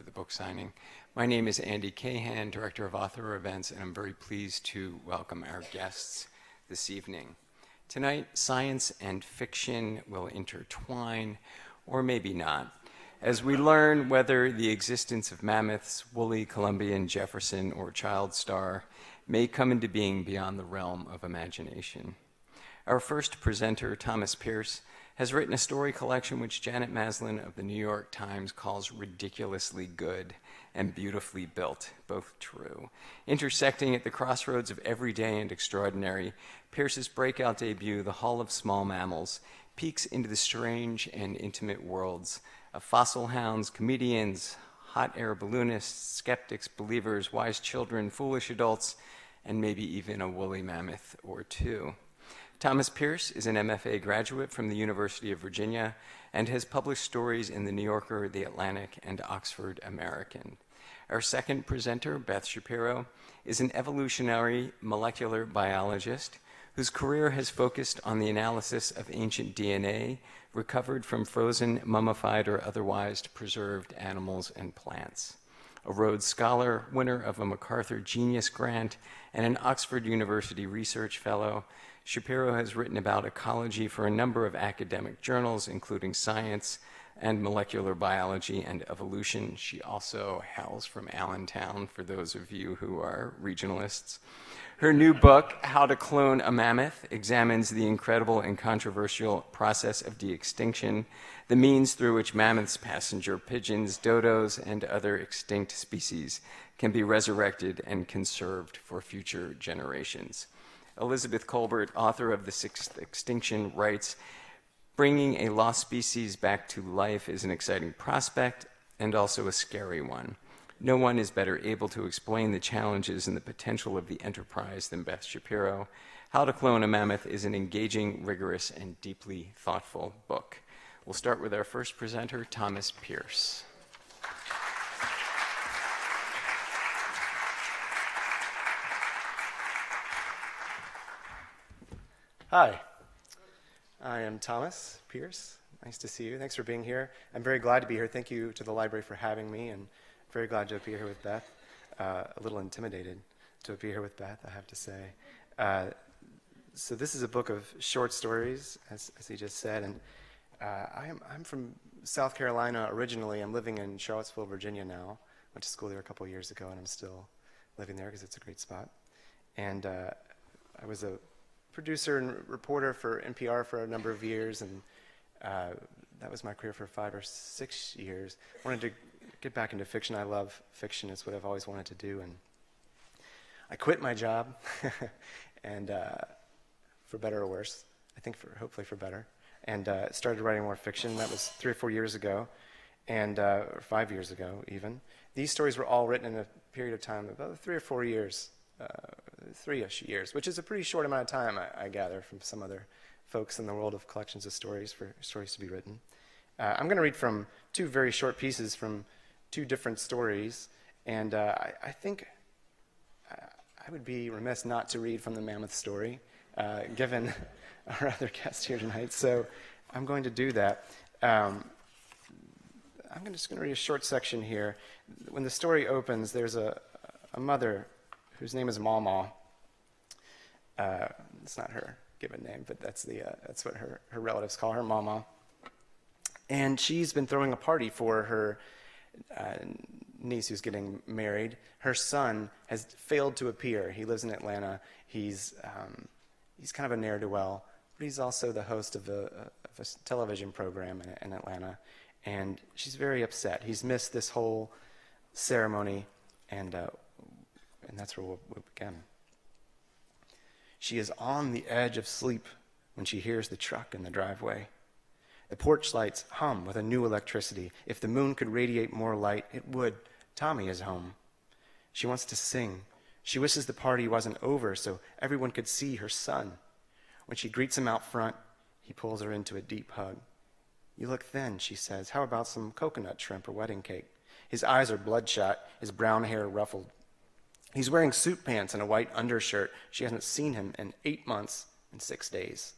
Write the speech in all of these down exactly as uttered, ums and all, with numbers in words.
for the book signing. My name is Andy Cahan, Director of Author Events, and I'm very pleased to welcome our guests this evening. Tonight, science and fiction will intertwine, or maybe not, as we learn whether the existence of mammoths, Wooly, Columbian, Jefferson, or Child Star may come into being beyond the realm of imagination. Our first presenter, Thomas Pierce, has written a story collection which Janet Maslin of the New York Times calls ridiculously good and beautifully built, both true. Intersecting at the crossroads of everyday and extraordinary, Pierce's breakout debut, The Hall of Small Mammals, peeks into the strange and intimate worlds of fossil hounds, comedians, hot air balloonists, skeptics, believers, wise children, foolish adults, and maybe even a woolly mammoth or two. Thomas Pierce is an M F A graduate from the University of Virginia and has published stories in The New Yorker, The Atlantic, and Oxford American. Our second presenter, Beth Shapiro, is an evolutionary molecular biologist whose career has focused on the analysis of ancient D N A recovered from frozen, mummified, or otherwise preserved animals and plants. A Rhodes Scholar, winner of a MacArthur Genius Grant, and an Oxford University Research Fellow, Shapiro has written about ecology for a number of academic journals, including Science and Molecular Biology and Evolution. She also hails from Allentown, for those of you who are regionalists. Her new book, How to Clone a Mammoth, examines the incredible and controversial process of de-extinction, the means through which mammoths, passenger pigeons, dodos, and other extinct species can be resurrected and conserved for future generations. Elizabeth Colbert, author of The Sixth Extinction, writes, "Bringing a lost species back to life is an exciting prospect and also a scary one. No one is better able to explain the challenges and the potential of the enterprise than Beth Shapiro. How to Clone a Mammoth is an engaging, rigorous, and deeply thoughtful book." We'll start with our first presenter, Thomas Pierce. Hi, I am Thomas Pierce. Nice to see you. Thanks for being here. I'm very glad to be here. Thank you to the library for having me, and very glad to be here with Beth. Uh, a little intimidated to be here with Beth, I have to say. Uh, so this is a book of short stories, as, as he just said, and uh, I am, I'm from South Carolina originally. I'm living in Charlottesville, Virginia now. Went to school there a couple years ago, and I'm still living there because it's a great spot. And uh, I was a producer and reporter for N P R for a number of years, and uh, that was my career for five or six years. I wanted to get back into fiction. I love fiction. It's what I've always wanted to do, and I quit my job, and uh, for better or worse, I think for, hopefully for better, and uh, started writing more fiction. That was three or four years ago, and uh, or five years ago even. These stories were all written in a period of time of about three or four years. Uh, three-ish years, which is a pretty short amount of time, I, I gather, from some other folks in the world of collections of stories for stories to be written. Uh, I'm going to read from two very short pieces from two different stories, and uh, I, I think I, I would be remiss not to read from the mammoth story, uh, given our other guest here tonight, so I'm going to do that. Um, I'm just going to read a short section here. When the story opens, there's a, a mother whose name is Mama. Uh, it's not her given name, but that's the uh, that's what her, her relatives call her, Mama. And she's been throwing a party for her uh, niece who's getting married. Her son has failed to appear. He lives in Atlanta. He's um, he's kind of a ne'er-do-well, but he's also the host of a, of a television program in, in Atlanta. And she's very upset. He's missed this whole ceremony, and uh, And that's where we'll, we'll begin. She is on the edge of sleep when she hears the truck in the driveway. The porch lights hum with a new electricity. If the moon could radiate more light, it would. Tommy is home. She wants to sing. She wishes the party wasn't over so everyone could see her son. When she greets him out front, he pulls her into a deep hug. "You look thin," she says. "How about some coconut shrimp or wedding cake?" His eyes are bloodshot, his brown hair ruffled. He's wearing suit pants and a white undershirt. She hasn't seen him in eight months and six days.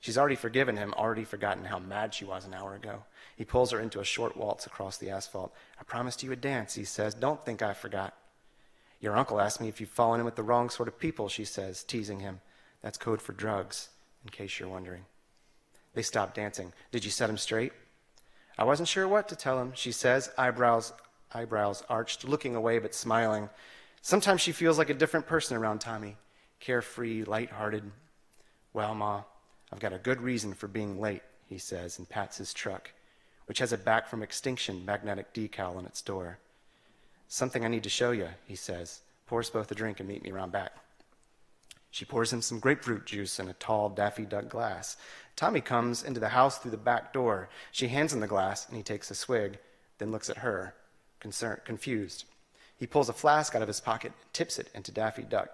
She's already forgiven him, already forgotten how mad she was an hour ago. He pulls her into a short waltz across the asphalt. I promised you a dance, he says. Don't think I forgot. Your uncle asked me if you've fallen in with the wrong sort of people, she says, teasing him. That's code for drugs, in case you're wondering. They stop dancing. Did you set him straight? I wasn't sure what to tell him, she says, eyebrows, eyebrows arched, looking away but smiling. Sometimes she feels like a different person around Tommy. Carefree, lighthearted. Well, Ma, I've got a good reason for being late, he says, and pats his truck, which has a back from extinction magnetic decal on its door. Something I need to show you, he says. Pour us both a drink and meet me around back. She pours him some grapefruit juice in a tall Daffy Duck glass. Tommy comes into the house through the back door. She hands him the glass, and he takes a swig, then looks at her, concerned, confused. He pulls a flask out of his pocket and tips it into Daffy Duck.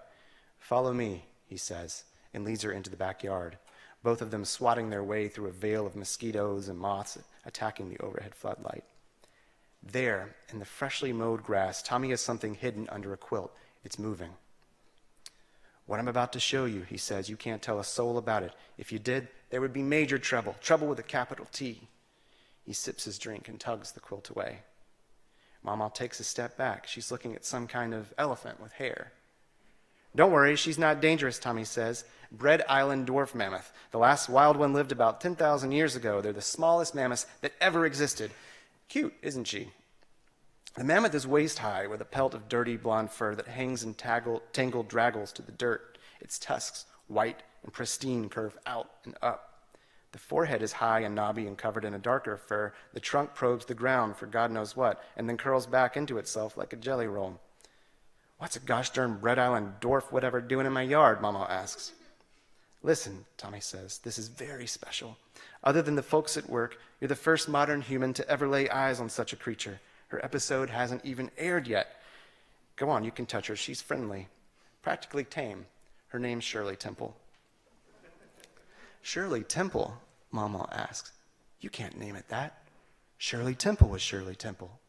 Follow me, he says, and leads her into the backyard, both of them swatting their way through a veil of mosquitoes and moths attacking the overhead floodlight. There, in the freshly mowed grass, Tommy has something hidden under a quilt. It's moving. What I'm about to show you, he says, you can't tell a soul about it. If you did, there would be major trouble, trouble with a capital T. He sips his drink and tugs the quilt away. Mama takes a step back. She's looking at some kind of elephant with hair. Don't worry, she's not dangerous, Tommy says. Bread Island dwarf mammoth. The last wild one lived about ten thousand years ago. They're the smallest mammoths that ever existed. Cute, isn't she? The mammoth is waist-high with a pelt of dirty blonde fur that hangs in tangled, tangled draggles to the dirt. Its tusks, white and pristine, curve out and up. The forehead is high and knobby and covered in a darker fur. The trunk probes the ground for God knows what and then curls back into itself like a jelly roll. What's a gosh darn Bread Island dwarf whatever doing in my yard, Mama asks. Listen, Tommy says, this is very special. Other than the folks at work, you're the first modern human to ever lay eyes on such a creature. Her episode hasn't even aired yet. Go on, you can touch her. She's friendly, practically tame. Her name's Shirley Temple. Shirley Temple, Mama asks. You can't name it that. Shirley Temple was Shirley Temple.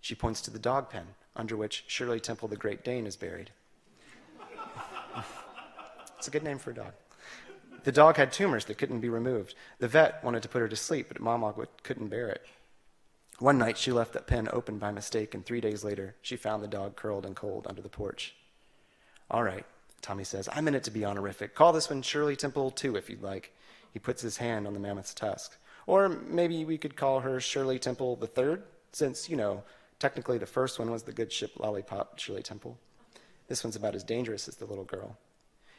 She points to the dog pen, under which Shirley Temple the Great Dane is buried. It's a good name for a dog. The dog had tumors that couldn't be removed. The vet wanted to put her to sleep, but Mama couldn't bear it. One night, she left that pen open by mistake, and three days later, she found the dog curled and cold under the porch. All right, Tommy says, I'm in it to be honorific. Call this one Shirley Temple two, if you'd like. He puts his hand on the mammoth's tusk. Or maybe we could call her Shirley Temple the third, since, you know, technically the first one was the good ship lollipop Shirley Temple. This one's about as dangerous as the little girl.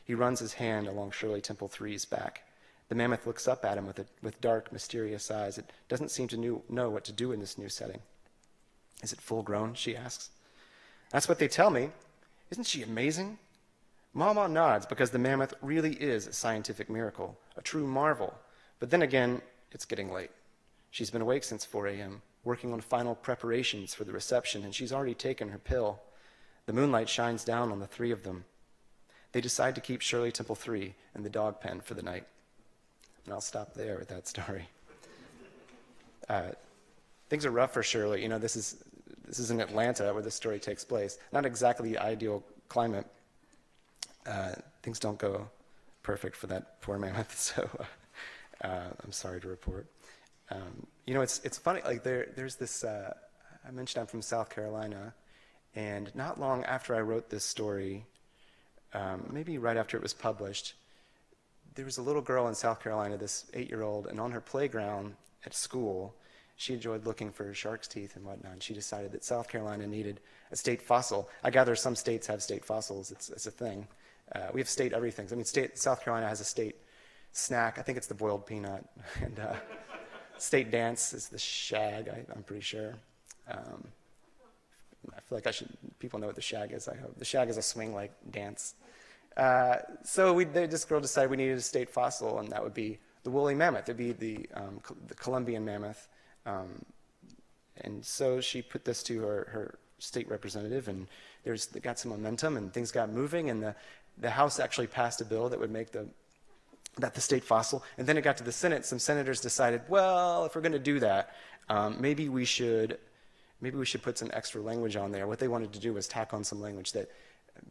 He runs his hand along Shirley Temple three's back. The mammoth looks up at him with, a, with dark, mysterious eyes. It doesn't seem to knew, know what to do in this new setting. Is it full grown, she asks. That's what they tell me. Isn't she amazing? Mama nods because the mammoth really is a scientific miracle, a true marvel. But then again, it's getting late. She's been awake since four A M, working on final preparations for the reception, and she's already taken her pill. The moonlight shines down on the three of them. They decide to keep Shirley Temple three in the dog pen for the night. And I'll stop there with that story. Uh, things are rough for Shirley. You know, this is, this is in Atlanta where this story takes place. Not exactly the ideal climate. Uh, things don't go perfect for that poor mammoth, so uh, uh, I'm sorry to report. Um, you know, it's, it's funny, like there, there's this, uh, I mentioned I'm from South Carolina, and not long after I wrote this story, um, maybe right after it was published, there was a little girl in South Carolina, this eight-year-old, and on her playground at school, she enjoyed looking for shark's teeth and whatnot, and she decided that South Carolina needed a state fossil. I gather some states have state fossils. It's, it's a thing. Uh, we have state everything. I mean, state, South Carolina has a state snack. I think it's the boiled peanut. And uh, state dance is the shag, I, I'm pretty sure. Um, I feel like I should, people know what the shag is, I hope. The shag is a swing-like dance. Uh, so we, they, this girl decided we needed a state fossil, and that would be the woolly mammoth. It would be the, um, Col the Colombian mammoth. Um, and so she put this to her, her state representative, and there's, they got some momentum, and things got moving, and the, the House actually passed a bill that would make the, that the state fossil. And then it got to the Senate. Some senators decided, well, if we're going to do that, um, maybe we should, maybe we should put some extra language on there. What they wanted to do was tack on some language that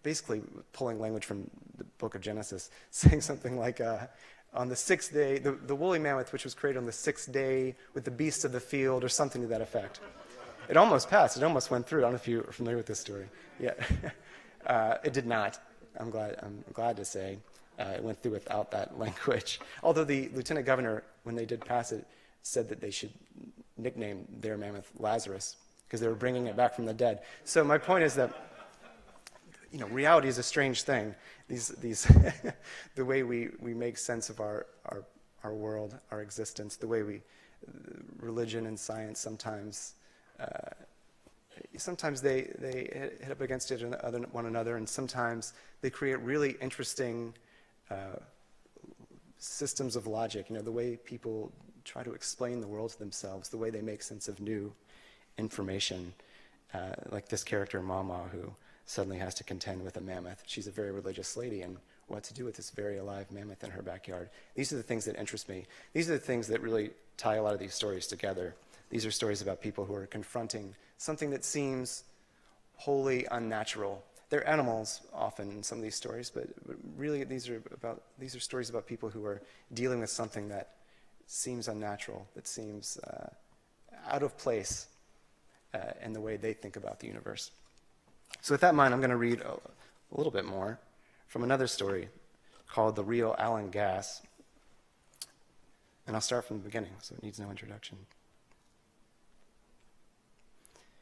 basically pulling language from the book of Genesis, saying something like, uh, on the sixth day, the, the woolly mammoth, which was created on the sixth day with the beasts of the field or something to that effect. It almost passed. It almost went through. I don't know if you are familiar with this story. Yeah. Uh, it did not. I'm glad, I'm glad to say uh, it went through without that language. Although the lieutenant governor, when they did pass it, said that they should nickname their mammoth Lazarus because they were bringing it back from the dead. So my point is that, you know, reality is a strange thing. These, these the way we, we make sense of our, our, our world, our existence, the way we, religion and science sometimes, uh, sometimes they, they hit up against it and other, one another, and sometimes they create really interesting uh, systems of logic. You know, the way people try to explain the world to themselves, the way they make sense of new information, uh, like this character Mama, who suddenly has to contend with a mammoth. She's a very religious lady, and what to do with this very alive mammoth in her backyard. These are the things that interest me. These are the things that really tie a lot of these stories together. These are stories about people who are confronting something that seems wholly unnatural. They're animals often in some of these stories, but really these are about, these are stories about people who are dealing with something that seems unnatural, that seems uh, out of place uh, in the way they think about the universe. So with that in mind, I'm going to read a, a little bit more from another story called The Real Alan Gass. And I'll start from the beginning, so it needs no introduction.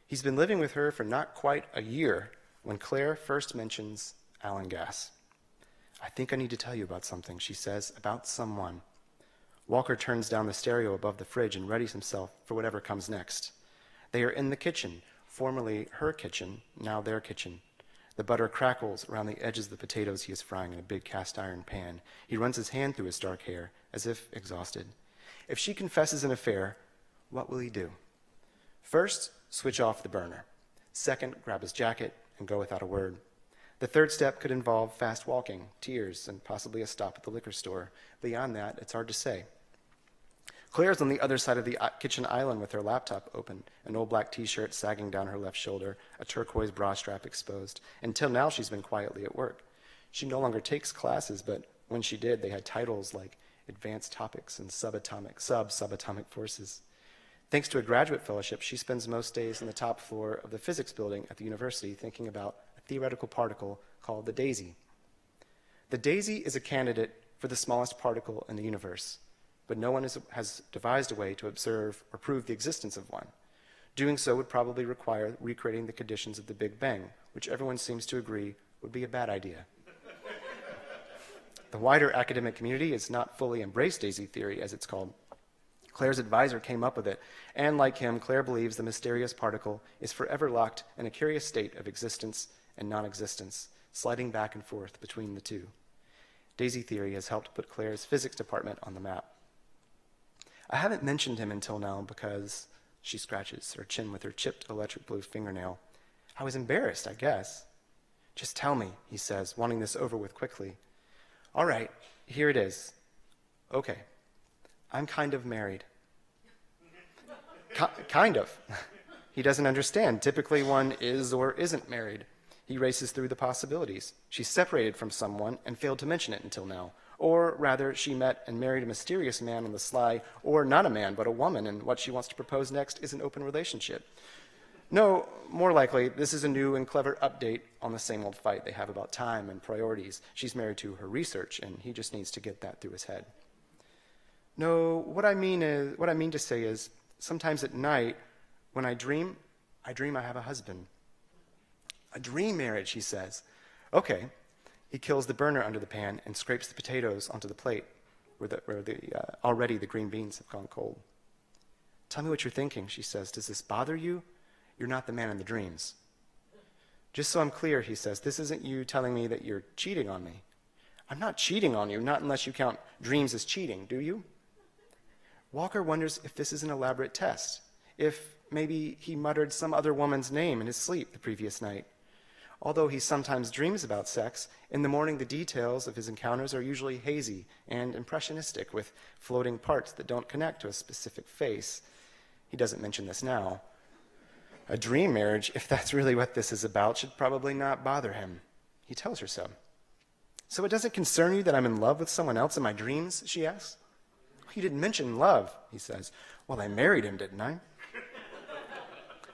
He's been living with her for not quite a year when Claire first mentions Alan Gass. "I think I need to tell you about something," she says, "about someone." Walker turns down the stereo above the fridge and readies himself for whatever comes next. They are in the kitchen, formerly her kitchen, now their kitchen. The butter crackles around the edges of the potatoes he is frying in a big cast iron pan. He runs his hand through his dark hair, as if exhausted. If she confesses an affair, what will he do? First, switch off the burner. Second, grab his jacket and go without a word. The third step could involve fast walking, tears, and possibly a stop at the liquor store. Beyond that, it's hard to say. Claire's on the other side of the kitchen island with her laptop open, an old black t-shirt sagging down her left shoulder, a turquoise bra strap exposed. Until now, she's been quietly at work. She no longer takes classes, but when she did, they had titles like Advanced Topics and Subatomic, Sub-Subatomic Forces. Thanks to a graduate fellowship, she spends most days on the top floor of the physics building at the university thinking about theoretical particle called the daisy. The daisy is a candidate for the smallest particle in the universe, but no one is, has devised a way to observe or prove the existence of one. Doing so would probably require recreating the conditions of the Big Bang, which everyone seems to agree would be a bad idea. The wider academic community has not fully embraced daisy theory, as it's called. Claire's advisor came up with it, and like him, Claire believes the mysterious particle is forever locked in a curious state of existence and non-existence, sliding back and forth between the two. Daisy theory has helped put Claire's physics department on the map. "I haven't mentioned him until now because," she scratches her chin with her chipped electric blue fingernail, "I was embarrassed, I guess." "Just tell me," he says, wanting this over with quickly. "All right, here it is. Okay, I'm kind of married." K kind of. He doesn't understand. Typically one is or isn't married. He races through the possibilities. She's separated from someone and failed to mention it until now. Or rather, she met and married a mysterious man on the sly, or not a man, but a woman, and what she wants to propose next is an open relationship. No, more likely, this is a new and clever update on the same old fight they have about time and priorities. She's married to her research, and he just needs to get that through his head. "No, what I mean is, what I mean to say is, sometimes at night, when I dream, I dream I have a husband." "A dream marriage," he says. "Okay." He kills the burner under the pan and scrapes the potatoes onto the plate, where, the, where the, uh, already the green beans have gone cold. "Tell me what you're thinking," she says. "Does this bother you? You're not the man in the dreams." "Just so I'm clear," he says, "this isn't you telling me that you're cheating on me." "I'm not cheating on you, not unless you count dreams as cheating, do you?" Walker wonders if this is an elaborate test, if maybe he muttered some other woman's name in his sleep the previous night. Although he sometimes dreams about sex, in the morning the details of his encounters are usually hazy and impressionistic, with floating parts that don't connect to a specific face. He doesn't mention this now. A dream marriage, if that's really what this is about, should probably not bother him. He tells her so. So it doesn't concern you that I'm in love with someone else in my dreams, she asks. You didn't mention love, he says. Well, I married him, didn't I?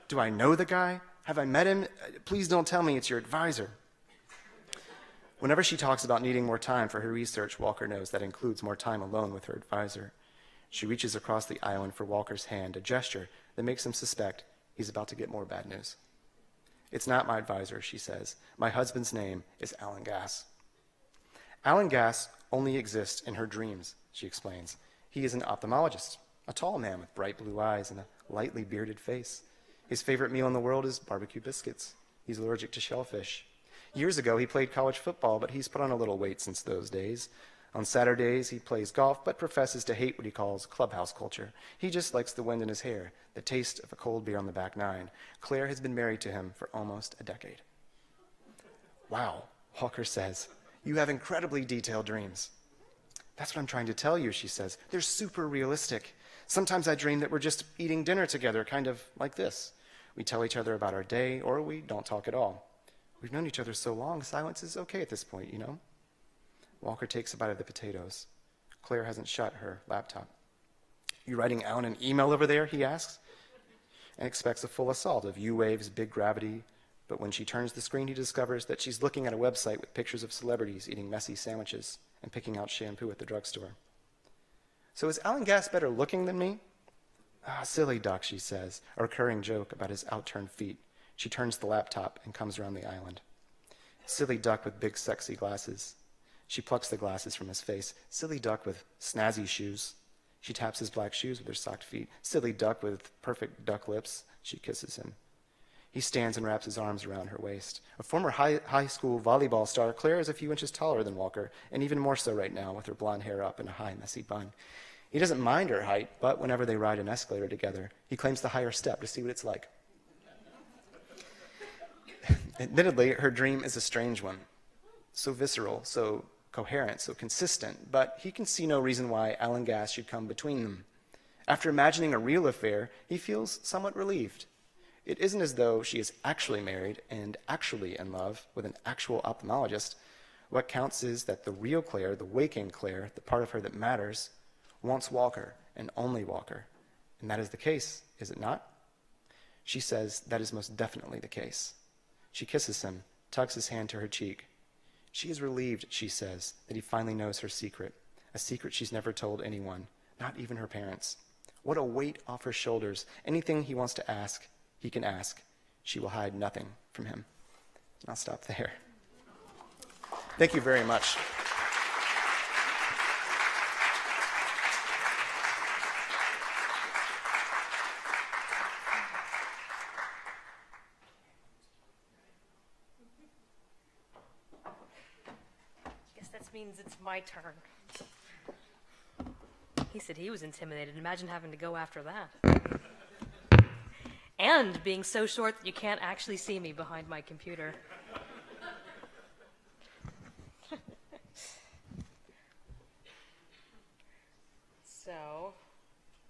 Do I know the guy? Have I met him? Please don't tell me it's your advisor. Whenever she talks about needing more time for her research, Walker knows that includes more time alone with her advisor. She reaches across the island for Walker's hand, a gesture that makes him suspect he's about to get more bad news. It's not my advisor, she says. My husband's name is Alan Gass. Alan Gass only exists in her dreams, she explains. He is an ophthalmologist, a tall man with bright blue eyes and a lightly bearded face. His favorite meal in the world is barbecue biscuits. He's allergic to shellfish. Years ago, he played college football, but he's put on a little weight since those days. On Saturdays, he plays golf, but professes to hate what he calls clubhouse culture. He just likes the wind in his hair, the taste of a cold beer on the back nine. Claire has been married to him for almost a decade. Wow, Walker says, you have incredibly detailed dreams. That's what I'm trying to tell you, she says. They're super realistic. Sometimes I dream that we're just eating dinner together, kind of like this. We tell each other about our day, or we don't talk at all. We've known each other so long, silence is okay at this point, you know? Walker takes a bite of the potatoes. Claire hasn't shut her laptop. You writing Alan an email over there, he asks, and expects a full assault of U-waves, big gravity. But when she turns the screen, he discovers that she's looking at a website with pictures of celebrities eating messy sandwiches and picking out shampoo at the drugstore. So is Alan Gass better looking than me? Ah, silly duck, she says, a recurring joke about his outturned feet. She turns the laptop and comes around the island. Silly duck with big sexy glasses. She plucks the glasses from his face. Silly duck with snazzy shoes. She taps his black shoes with her socked feet. Silly duck with perfect duck lips. She kisses him. He stands and wraps his arms around her waist. A former high, high school volleyball star, Claire is a few inches taller than Walker, and even more so right now with her blonde hair up and a high, messy bun. He doesn't mind her height, but whenever they ride an escalator together, he claims the higher step to see what it's like. Admittedly, her dream is a strange one. So visceral, so coherent, so consistent, but he can see no reason why Alan Gass should come between them. After imagining a real affair, he feels somewhat relieved. It isn't as though she is actually married and actually in love with an actual ophthalmologist. What counts is that the real Claire, the waking Claire, the part of her that matters, wants Walker and only Walker. And that is the case, is it not? She says that is most definitely the case. She kisses him, tucks his hand to her cheek. She is relieved, she says, that he finally knows her secret, a secret she's never told anyone, not even her parents. What a weight off her shoulders. Anything he wants to ask, he can ask. She will hide nothing from him. And I'll stop there. Thank you very much. My turn. He said he was intimidated. Imagine having to go after that. And being so short that you can't actually see me behind my computer. So,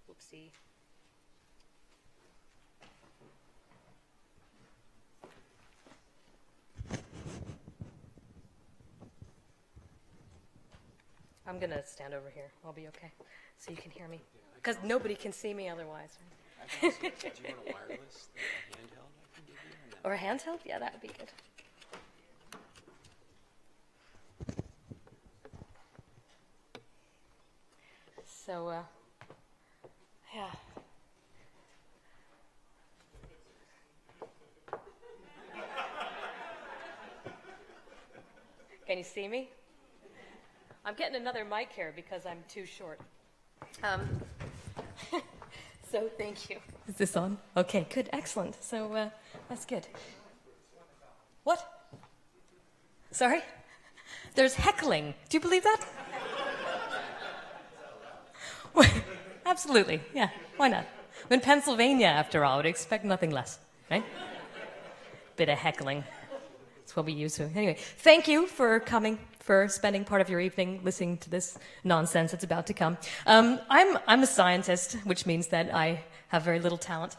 whoopsie. I'm going to stand over here. I'll be okay. So you can hear me. Because nobody can see me otherwise. Right? Do you want a wireless handheld I can give you? Or a handheld? Yeah, that would be good. So, uh, yeah. Can you see me? I'm getting another mic here because I'm too short. Um, so thank you. Is this on? Okay, good, excellent. So uh, that's good. What? Sorry? There's heckling. Do you believe that? Absolutely, yeah, why not? I'm in Pennsylvania, after all. I would expect nothing less, right? Bit of heckling. That's what we use to. Anyway, thank you for coming, for spending part of your evening listening to this nonsense that's about to come. Um, I'm, I'm a scientist, which means that I have very little talent.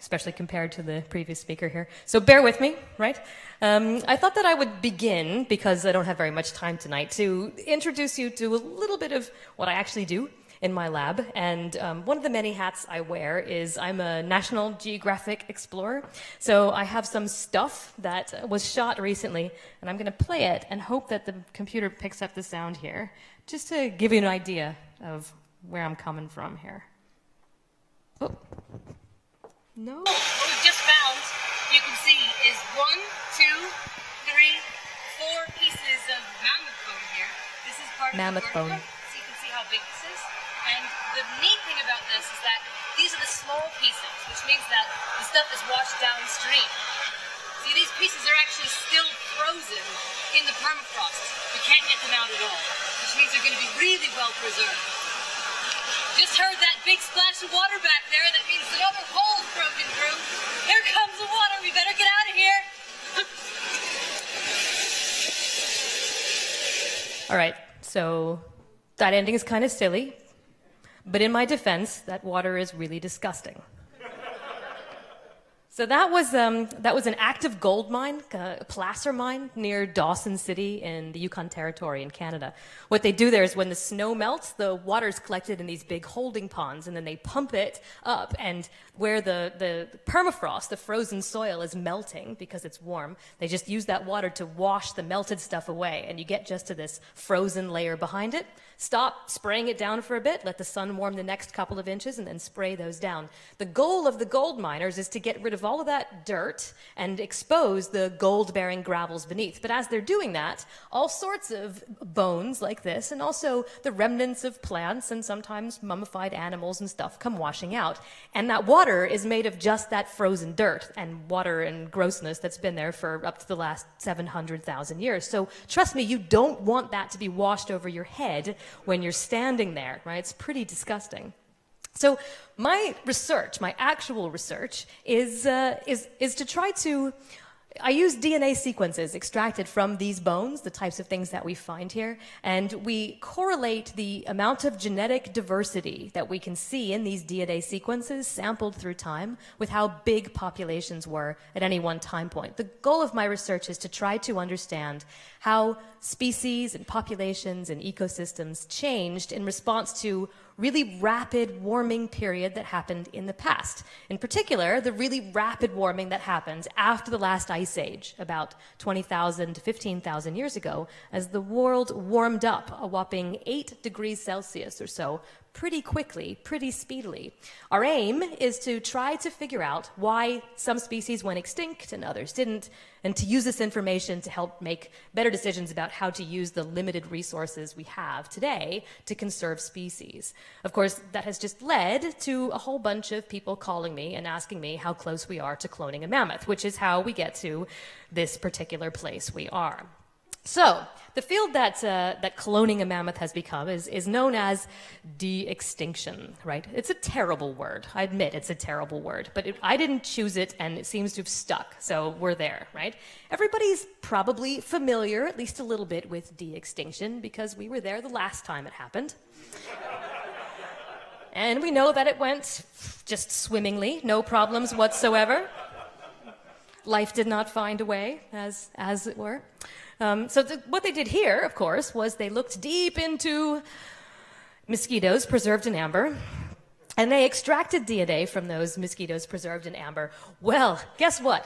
especially compared to the previous speaker here. So bear with me, right? Um, I thought that I would begin, because I don't have very much time tonight, to introduce you to a little bit of what I actually do in my lab. And um, one of the many hats I wear is I'm a National Geographic explorer. So I have some stuff that was shot recently, and I'm going to play it and hope that the computer picks up the sound here, just to give you an idea of where I'm coming from here. Oh. No. What we've just found, you can see, is one, two, three, four pieces of mammoth bone here. This is part mammoth of the vertebra, bone. So you can see how big this is. And the neat thing about this is that these are the small pieces, which means that the stuff is washed downstream. See, these pieces are actually still frozen in the permafrost. We can't get them out at all, which means they're going to be really well preserved. Just heard that big splash of water back there. That means another hole's broken through. Here comes the water. We better get out of here. All right, so that ending is kind of silly. But in my defense, that water is really disgusting. So that was, um, that was an active gold mine, a placer mine, near Dawson City in the Yukon Territory in Canada. What they do there is when the snow melts, the water's collected in these big holding ponds, and then they pump it up. And where the, the permafrost, the frozen soil, is melting because it's warm, they just use that water to wash the melted stuff away. And you get just to this frozen layer behind it. Stop spraying it down for a bit, let the sun warm the next couple of inches, and then spray those down. The goal of the gold miners is to get rid of all of that dirt and expose the gold-bearing gravels beneath. But as they're doing that, all sorts of bones like this, and also the remnants of plants and sometimes mummified animals and stuff, come washing out. And that water is made of just that frozen dirt and water and grossness that's been there for up to the last seven hundred thousand years. So trust me, you don't want that to be washed over your head when you're standing there, right? It's pretty disgusting. So my research, my actual research, is, uh, is, is to try to, I use D N A sequences extracted from these bones, the types of things that we find here, and we correlate the amount of genetic diversity that we can see in these D N A sequences sampled through time with how big populations were at any one time point. The goal of my research is to try to understand how species and populations and ecosystems changed in response to really rapid warming period that happened in the past. In particular, the really rapid warming that happens after the last ice age, about twenty thousand to fifteen thousand years ago, as the world warmed up a whopping eight degrees Celsius or so, pretty quickly, pretty speedily. Our aim is to try to figure out why some species went extinct and others didn't, and to use this information to help make better decisions about how to use the limited resources we have today to conserve species. Of course, that has just led to a whole bunch of people calling me and asking me how close we are to cloning a mammoth, which is how we get to this particular place we are. So the field that, uh, that cloning a mammoth has become is, is known as de-extinction, right? It's a terrible word. I admit it's a terrible word, but it, I didn't choose it, and it seems to have stuck, so we're there, right? Everybody's probably familiar, at least a little bit, with de-extinction because we were there the last time it happened. And we know that it went just swimmingly, no problems whatsoever. Life did not find a way, as, as it were. Um, so the, what they did here, of course, was they looked deep into mosquitoes preserved in amber, and they extracted D N A from those mosquitoes preserved in amber. Well, guess what?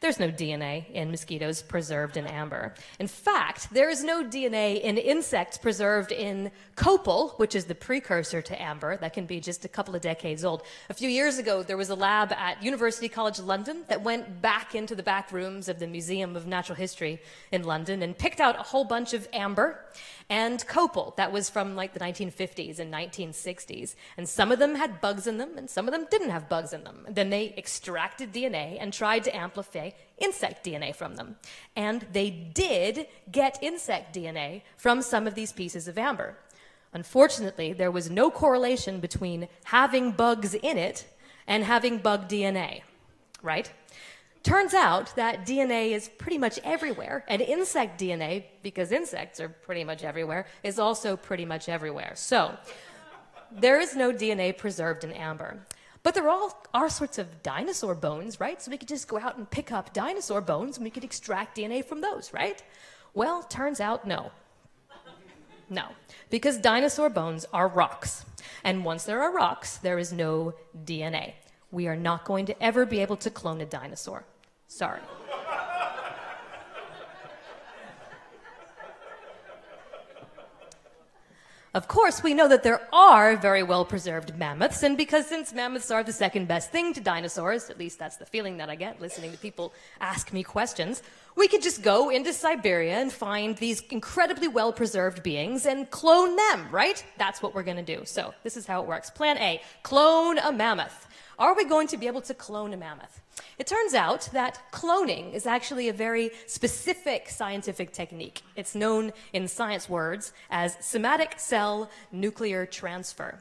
There's no D N A in mosquitoes preserved in amber. In fact, there is no D N A in insects preserved in copal, which is the precursor to amber. That can be just a couple of decades old. A few years ago, there was a lab at University College London that went back into the back rooms of the Museum of Natural History in London and picked out a whole bunch of amber and copal. That was from like the nineteen fifties and nineteen sixties. And some of them had bugs in them, and some of them didn't have bugs in them. And then they extracted D N A and tried to amplify insect D N A from them. And they did get insect D N A from some of these pieces of amber. Unfortunately, there was no correlation between having bugs in it and having bug D N A, right? Turns out that D N A is pretty much everywhere, and insect D N A, because insects are pretty much everywhere, is also pretty much everywhere. So there is no D N A preserved in amber. But there are all, all sorts of dinosaur bones, right? So we could just go out and pick up dinosaur bones and we could extract D N A from those, right? Well, turns out no. No, because dinosaur bones are rocks. And once there are rocks, there is no D N A. We are not going to ever be able to clone a dinosaur. Sorry. Of course, we know that there are very well-preserved mammoths, and because since mammoths are the second best thing to dinosaurs, at least that's the feeling that I get listening to people ask me questions, we could just go into Siberia and find these incredibly well-preserved beings and clone them, right? That's what we're going to do. So this is how it works. Plan A, clone a mammoth. Are we going to be able to clone a mammoth? It turns out that cloning is actually a very specific scientific technique. It's known in science words as somatic cell nuclear transfer.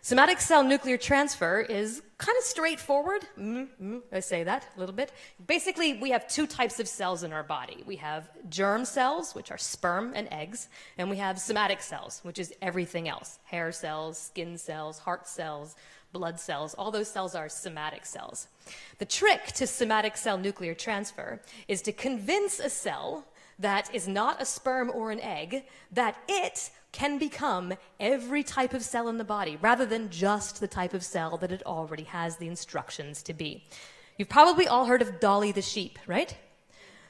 Somatic cell nuclear transfer is kind of straightforward. Mm-hmm. I say that a little bit. Basically, we have two types of cells in our body. We have germ cells, which are sperm and eggs, and we have somatic cells, which is everything else. Hair cells, skin cells, heart cells, blood cells, all those cells are somatic cells. The trick to somatic cell nuclear transfer is to convince a cell that is not a sperm or an egg that it can become every type of cell in the body rather than just the type of cell that it already has the instructions to be. You've probably all heard of Dolly the sheep, right?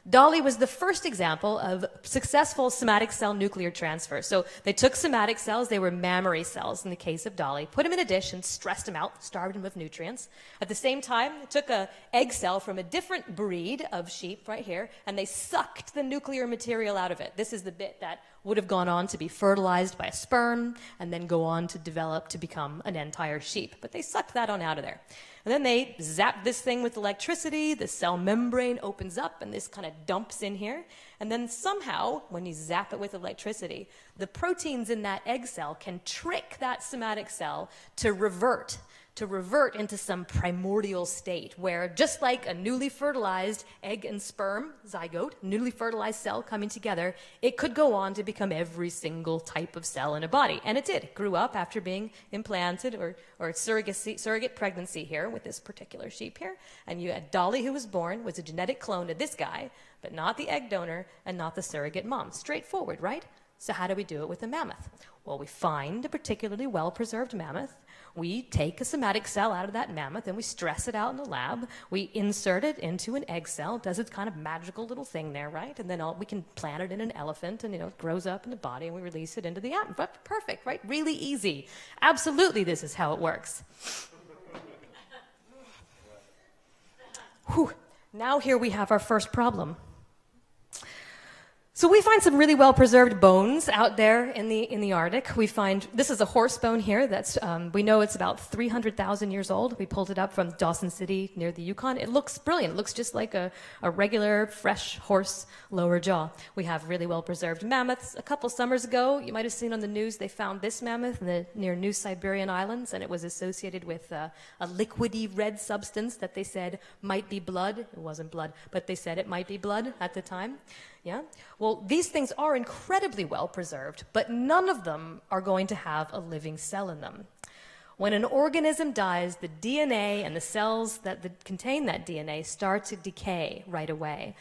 Dolly was the first example of successful somatic cell nuclear transfer. So they took somatic cells, they were mammary cells in the case of Dolly, put them in a dish and stressed them out, starved them with nutrients. At the same time, they took an egg cell from a different breed of sheep right here, and they sucked the nuclear material out of it. This is the bit that would have gone on to be fertilized by a sperm and then go on to develop to become an entire sheep. But they sucked that on out of there. And then they zap this thing with electricity, the cell membrane opens up and this kind of dumps in here. And then somehow, when you zap it with electricity, the proteins in that egg cell can trick that somatic cell to revert, to revert into some primordial state where, just like a newly fertilized egg and sperm, zygote, newly fertilized cell coming together, it could go on to become every single type of cell in a body. And it did. It grew up after being implanted or, or surrogacy, surrogate pregnancy here with this particular sheep here. And you had Dolly, who was born, was a genetic clone of this guy, but not the egg donor and not the surrogate mom. Straightforward, right? So how do we do it with a mammoth? Well, we find a particularly well-preserved mammoth. We take a somatic cell out of that mammoth and we stress it out in the lab. We insert it into an egg cell, does its kind of magical little thing there, right? And then all, we can plant it in an elephant and, you know, it grows up in the body and we release it into the atmosphere. Perfect, right? Really easy. Absolutely, this is how it works. Whew. Now here we have our first problem. So we find some really well-preserved bones out there in the, in the Arctic. We find, this is a horse bone here that's, um, we know it's about three hundred thousand years old. We pulled it up from Dawson City near the Yukon. It looks brilliant. It looks just like a, a regular, fresh horse lower jaw. We have really well-preserved mammoths. A couple summers ago, you might have seen on the news, they found this mammoth in the, near New Siberian Islands, and it was associated with uh, a liquidy red substance that they said might be blood. It wasn't blood, but they said it might be blood at the time. Yeah? Well, these things are incredibly well preserved, but none of them are going to have a living cell in them. When an organism dies, the D N A and the cells that the, contain that D N A start to decay right away.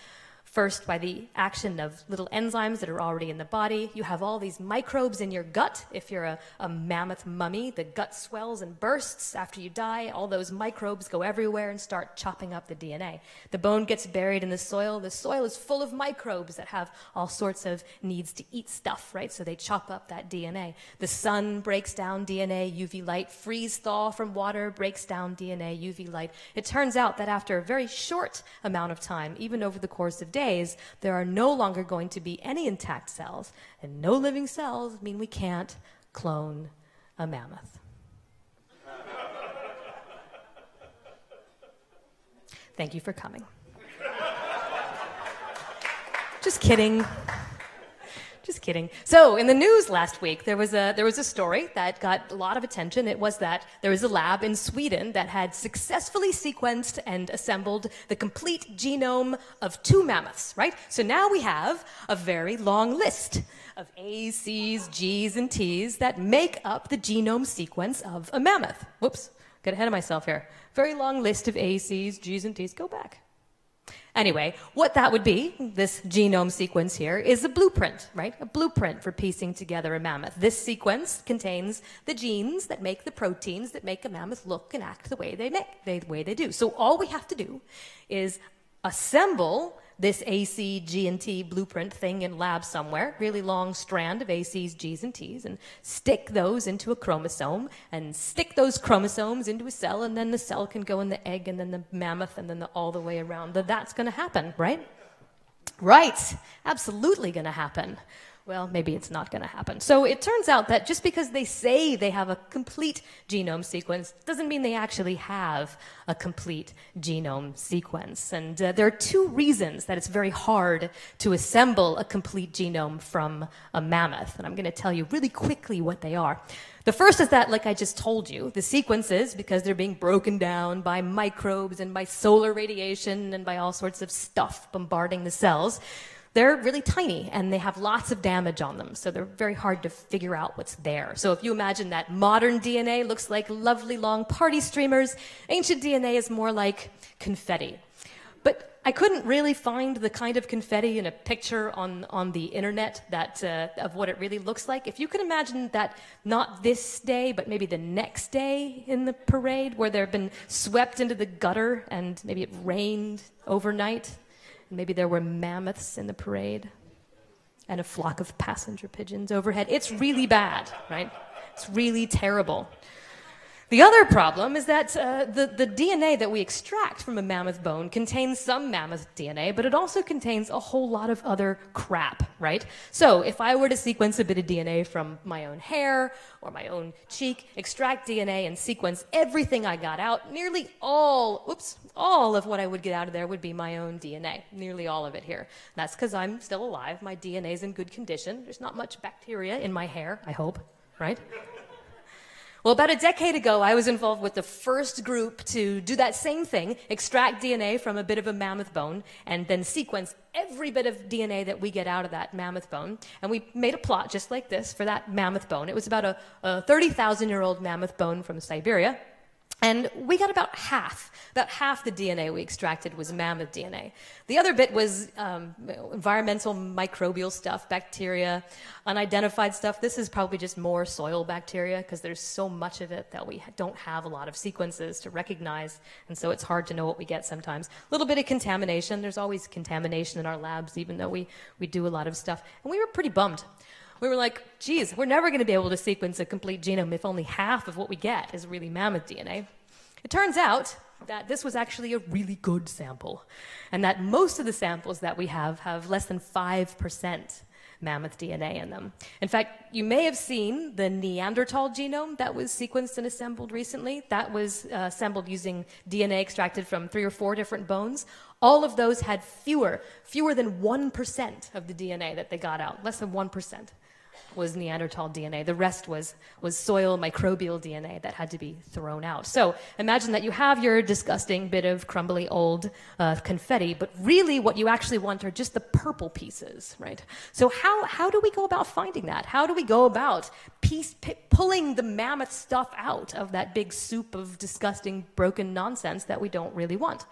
First, by the action of little enzymes that are already in the body. You have all these microbes in your gut. If you're a, a mammoth mummy, the gut swells and bursts after you die. All those microbes go everywhere and start chopping up the D N A. The bone gets buried in the soil. The soil is full of microbes that have all sorts of needs to eat stuff, right? So they chop up that D N A. The sun breaks down D N A, U V light. Freeze-thaw from water breaks down D N A, U V light. It turns out that after a very short amount of time, even over the course of days, there are no longer going to be any intact cells, and no living cells mean we can't clone a mammoth. Thank you for coming. Just kidding. Just kidding. So in the news last week, there was a there was a story that got a lot of attention. It was that there was a lab in Sweden that had successfully sequenced and assembled the complete genome of two mammoths, right? So now we have a very long list of A's, C's, G's, and T's that make up the genome sequence of a mammoth. Whoops. Get ahead of myself here. Very long list of A's, C's, G's, and D's. Go back. Anyway, what that would be, this genome sequence here, is a blueprint, right? A blueprint for piecing together a mammoth. This sequence contains the genes that make the proteins that make a mammoth look and act the way they make, the way they do. So all we have to do is assemble this A, C, G, and T blueprint thing in lab somewhere, really long strand of A, C's, G's, and T's, and stick those into a chromosome, and stick those chromosomes into a cell, and then the cell can go in the egg, and then the mammoth, and then the, all the way around. That's going to happen, right? Right. Absolutely going to happen. Well, maybe it's not going to happen. So it turns out that just because they say they have a complete genome sequence doesn't mean they actually have a complete genome sequence. And uh, there are two reasons that it's very hard to assemble a complete genome from a mammoth. And I'm going to tell you really quickly what they are. The first is that, like I just told you, the sequences, because they're being broken down by microbes and by solar radiation and by all sorts of stuff bombarding the cells, they're really tiny, and they have lots of damage on them, so they're very hard to figure out what's there. So if you imagine that modern D N A looks like lovely long party streamers, ancient D N A is more like confetti. But I couldn't really find the kind of confetti in a picture on, on the internet that, uh, of what it really looks like. If you could imagine that not this day, but maybe the next day in the parade, where they've been swept into the gutter and maybe it rained overnight, maybe there were mammoths in the parade and a flock of passenger pigeons overhead. It's really bad, right? It's really terrible. The other problem is that uh, the, the D N A that we extract from a mammoth bone contains some mammoth D N A, but it also contains a whole lot of other crap, right? So if I were to sequence a bit of D N A from my own hair or my own cheek, extract D N A and sequence everything I got out, nearly all, oops, all of what I would get out of there would be my own D N A, nearly all of it here. That's because I'm still alive. My D N A's in good condition. There's not much bacteria in my hair, I hope, right? Well, about a decade ago, I was involved with the first group to do that same thing, extract D N A from a bit of a mammoth bone, and then sequence every bit of D N A that we get out of that mammoth bone. And we made a plot just like this for that mammoth bone. It was about a thirty thousand year old mammoth bone from Siberia. And we got about half, about half the D N A we extracted was mammoth D N A. The other bit was um, environmental microbial stuff, bacteria, unidentified stuff. This is probably just more soil bacteria because there's so much of it that we don't have a lot of sequences to recognize, and so it's hard to know what we get sometimes. A little bit of contamination. There's always contamination in our labs, even though we, we do a lot of stuff. And we were pretty bummed. We were like, geez, we're never going to be able to sequence a complete genome if only half of what we get is really mammoth D N A. It turns out that this was actually a really good sample, and that most of the samples that we have have less than five percent mammoth D N A in them. In fact, you may have seen the Neanderthal genome that was sequenced and assembled recently. That was uh, assembled using D N A extracted from three or four different bones. All of those had fewer, fewer than one percent of the D N A that they got out, less than one percent. Was Neanderthal D N A. The rest was, was soil microbial D N A that had to be thrown out. So imagine that you have your disgusting bit of crumbly old uh, confetti, but really what you actually want are just the purple pieces, right? So how, how do we go about finding that? How do we go about piece, p pulling the mammoth stuff out of that big soup of disgusting broken nonsense that we don't really want?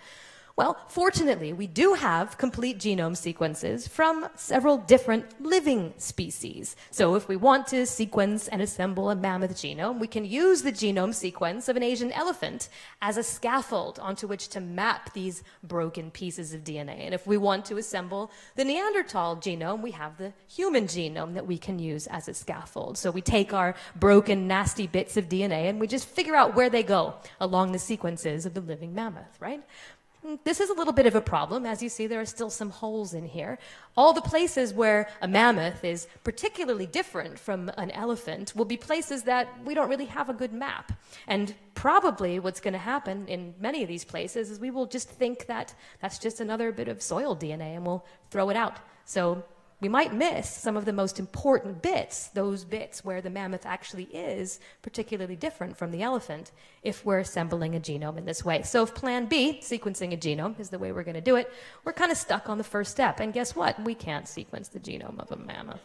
Well, fortunately, we do have complete genome sequences from several different living species. So if we want to sequence and assemble a mammoth genome, we can use the genome sequence of an Asian elephant as a scaffold onto which to map these broken pieces of D N A. And if we want to assemble the Neanderthal genome, we have the human genome that we can use as a scaffold. So we take our broken, nasty bits of D N A and we just figure out where they go along the sequences of the living mammoth, right? This is a little bit of a problem. As you see, there are still some holes in here. All the places where a mammoth is particularly different from an elephant will be places that we don't really have a good map. And probably what's going to happen in many of these places is we will just think that that's just another bit of soil D N A and we'll throw it out. So we might miss some of the most important bits, those bits where the mammoth actually is particularly different from the elephant, if we're assembling a genome in this way. So if plan B, sequencing a genome, is the way we're going to do it, we're kind of stuck on the first step. And guess what? We can't sequence the genome of a mammoth.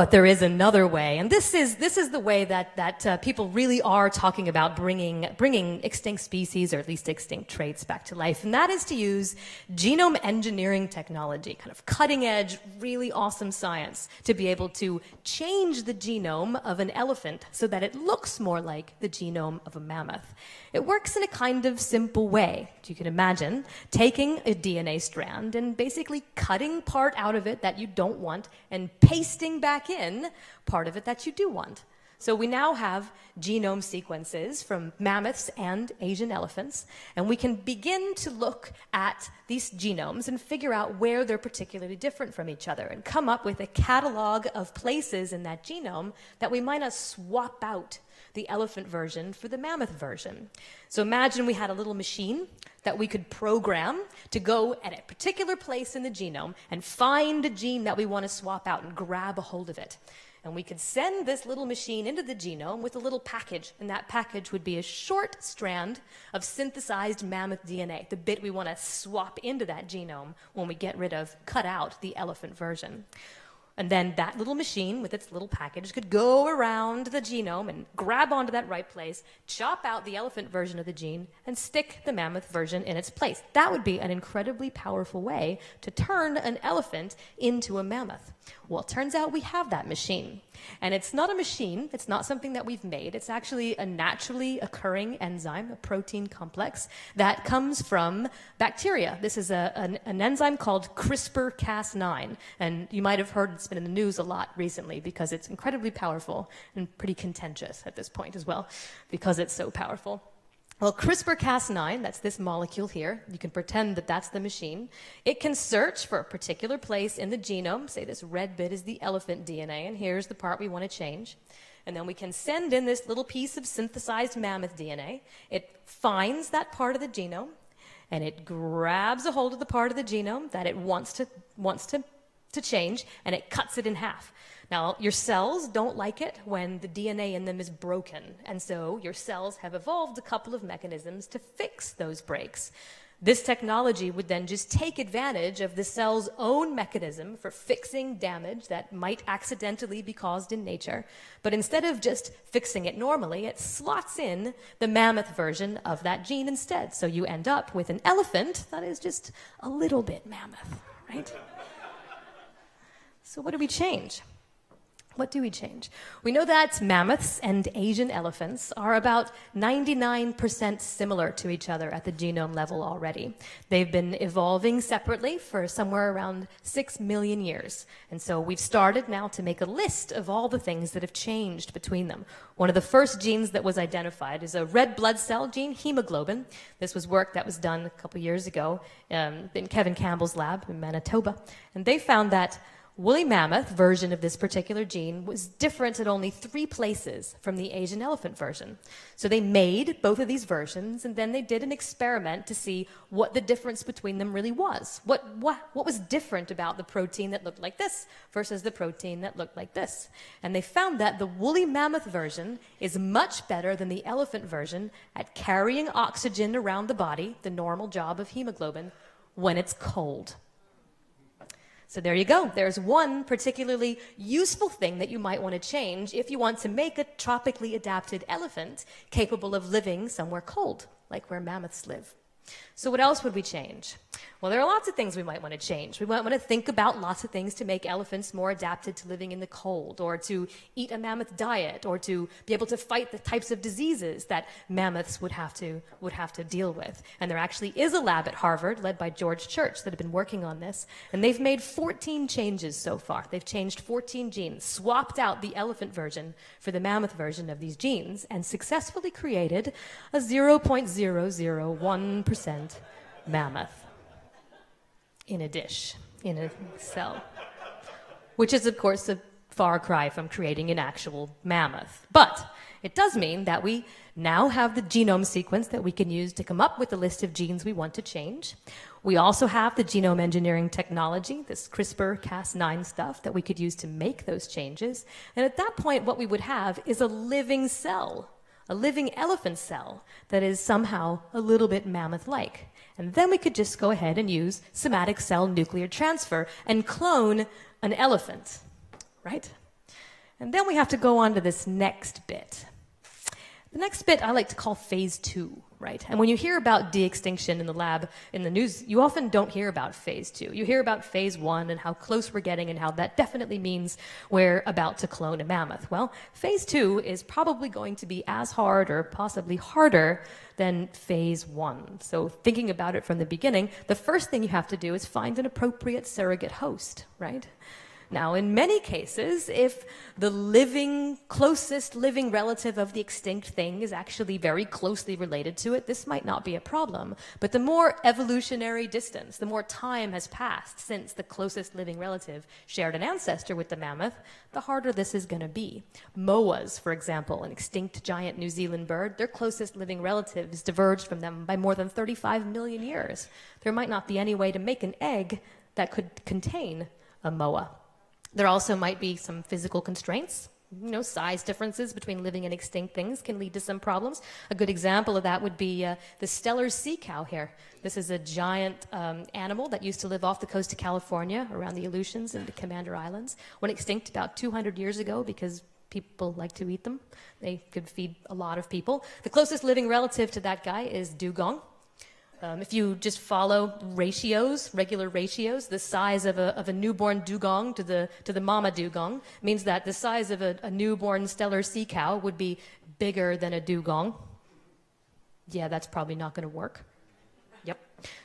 But there is another way, and this is this is the way that that uh, people really are talking about bringing bringing extinct species, or at least extinct traits, back to life, and that is to use genome engineering technology, kind of cutting edge, really awesome science, to be able to change the genome of an elephant so that it looks more like the genome of a mammoth. It works in a kind of simple way. You can imagine taking a D N A strand and basically cutting part out of it that you don't want and pasting back in part of it that you do want. So we now have genome sequences from mammoths and Asian elephants, and we can begin to look at these genomes and figure out where they're particularly different from each other and come up with a catalog of places in that genome that we might not swap out the elephant version for the mammoth version. So imagine we had a little machine that we could program to go at a particular place in the genome and find a gene that we want to swap out and grab a hold of it. And we could send this little machine into the genome with a little package, and that package would be a short strand of synthesized mammoth D N A, the bit we want to swap into that genome when we get rid of, cut out the elephant version. And then that little machine with its little package could go around the genome and grab onto that right place, chop out the elephant version of the gene, and stick the mammoth version in its place. That would be an incredibly powerful way to turn an elephant into a mammoth. Well, it turns out we have that machine. And it's not a machine, it's not something that we've made. It's actually a naturally occurring enzyme, a protein complex, that comes from bacteria. This is a, an, an enzyme called CRISPR Cas nine. And you might have heard it's been in the news a lot recently because it's incredibly powerful and pretty contentious at this point as well, because it's so powerful. Well, CRISPR Cas nine, that's this molecule here. You can pretend that that's the machine. It can search for a particular place in the genome. Say this red bit is the elephant D N A, and here's the part we want to change. And then we can send in this little piece of synthesized mammoth D N A. It finds that part of the genome, and it grabs a hold of the part of the genome that it wants to, wants to to change, and it cuts it in half. Now, your cells don't like it when the D N A in them is broken, and so your cells have evolved a couple of mechanisms to fix those breaks. This technology would then just take advantage of the cell's own mechanism for fixing damage that might accidentally be caused in nature. But instead of just fixing it normally, it slots in the mammoth version of that gene instead. So you end up with an elephant that is just a little bit mammoth, right? So what do we change? What do we change? We know that mammoths and Asian elephants are about ninety-nine percent similar to each other at the genome level already. They've been evolving separately for somewhere around six million years. And so we've started now to make a list of all the things that have changed between them. One of the first genes that was identified is a red blood cell gene, hemoglobin. This was work that was done a couple years ago um, in Kevin Campbell's lab in Manitoba. And they found that woolly mammoth version of this particular gene was different at only three places from the Asian elephant version. So they made both of these versions, and then they did an experiment to see what the difference between them really was. What, what, what was different about the protein that looked like this versus the protein that looked like this? And they found that the woolly mammoth version is much better than the elephant version at carrying oxygen around the body, the normal job of hemoglobin, when it's cold. So there you go. There's one particularly useful thing that you might want to change if you want to make a tropically adapted elephant capable of living somewhere cold, like where mammoths live. So what else would we change? Well, there are lots of things we might want to change. We might want to think about lots of things to make elephants more adapted to living in the cold, or to eat a mammoth diet, or to be able to fight the types of diseases that mammoths would have to, would have to deal with. And there actually is a lab at Harvard led by George Church that have been working on this, and they've made fourteen changes so far. They've changed fourteen genes, swapped out the elephant version for the mammoth version of these genes, and successfully created a zero point zero zero one percent mammoth in a dish, in a cell, which is of course a far cry from creating an actual mammoth. But it does mean that we now have the genome sequence that we can use to come up with the list of genes we want to change. We also have the genome engineering technology, this CRISPR Cas nine stuff that we could use to make those changes. And at that point, what we would have is a living cell, a living elephant cell that is somehow a little bit mammoth-like. And then we could just go ahead and use somatic cell nuclear transfer and clone an elephant, right? And then we have to go on to this next bit. The next bit I like to call phase two, right? And when you hear about de-extinction in the lab, in the news, you often don't hear about phase two. You hear about phase one and how close we're getting and how that definitely means we're about to clone a mammoth. Well, phase two is probably going to be as hard or possibly harder than phase one. So thinking about it from the beginning, the first thing you have to do is find an appropriate surrogate host, right? Now, in many cases, if the living, closest living relative of the extinct thing is actually very closely related to it, this might not be a problem. But the more evolutionary distance, the more time has passed since the closest living relative shared an ancestor with the mammoth, the harder this is going to be. Moas, for example, an extinct giant New Zealand bird, their closest living relatives diverged from them by more than thirty-five million years. There might not be any way to make an egg that could contain a moa. There also might be some physical constraints. You know, size differences between living and extinct things can lead to some problems. A good example of that would be uh, the stellar sea cow here. This is a giant um, animal that used to live off the coast of California, around the Aleutians and the Commander Islands. Went extinct about two hundred years ago because people like to eat them. They could feed a lot of people. The closest living relative to that guy is dugong. Um, if you just follow ratios, regular ratios, the size of a, of a newborn dugong to the, to the mama dugong means that the size of a, a newborn stellar sea cow would be bigger than a dugong. Yeah, that's probably not going to work. Yep.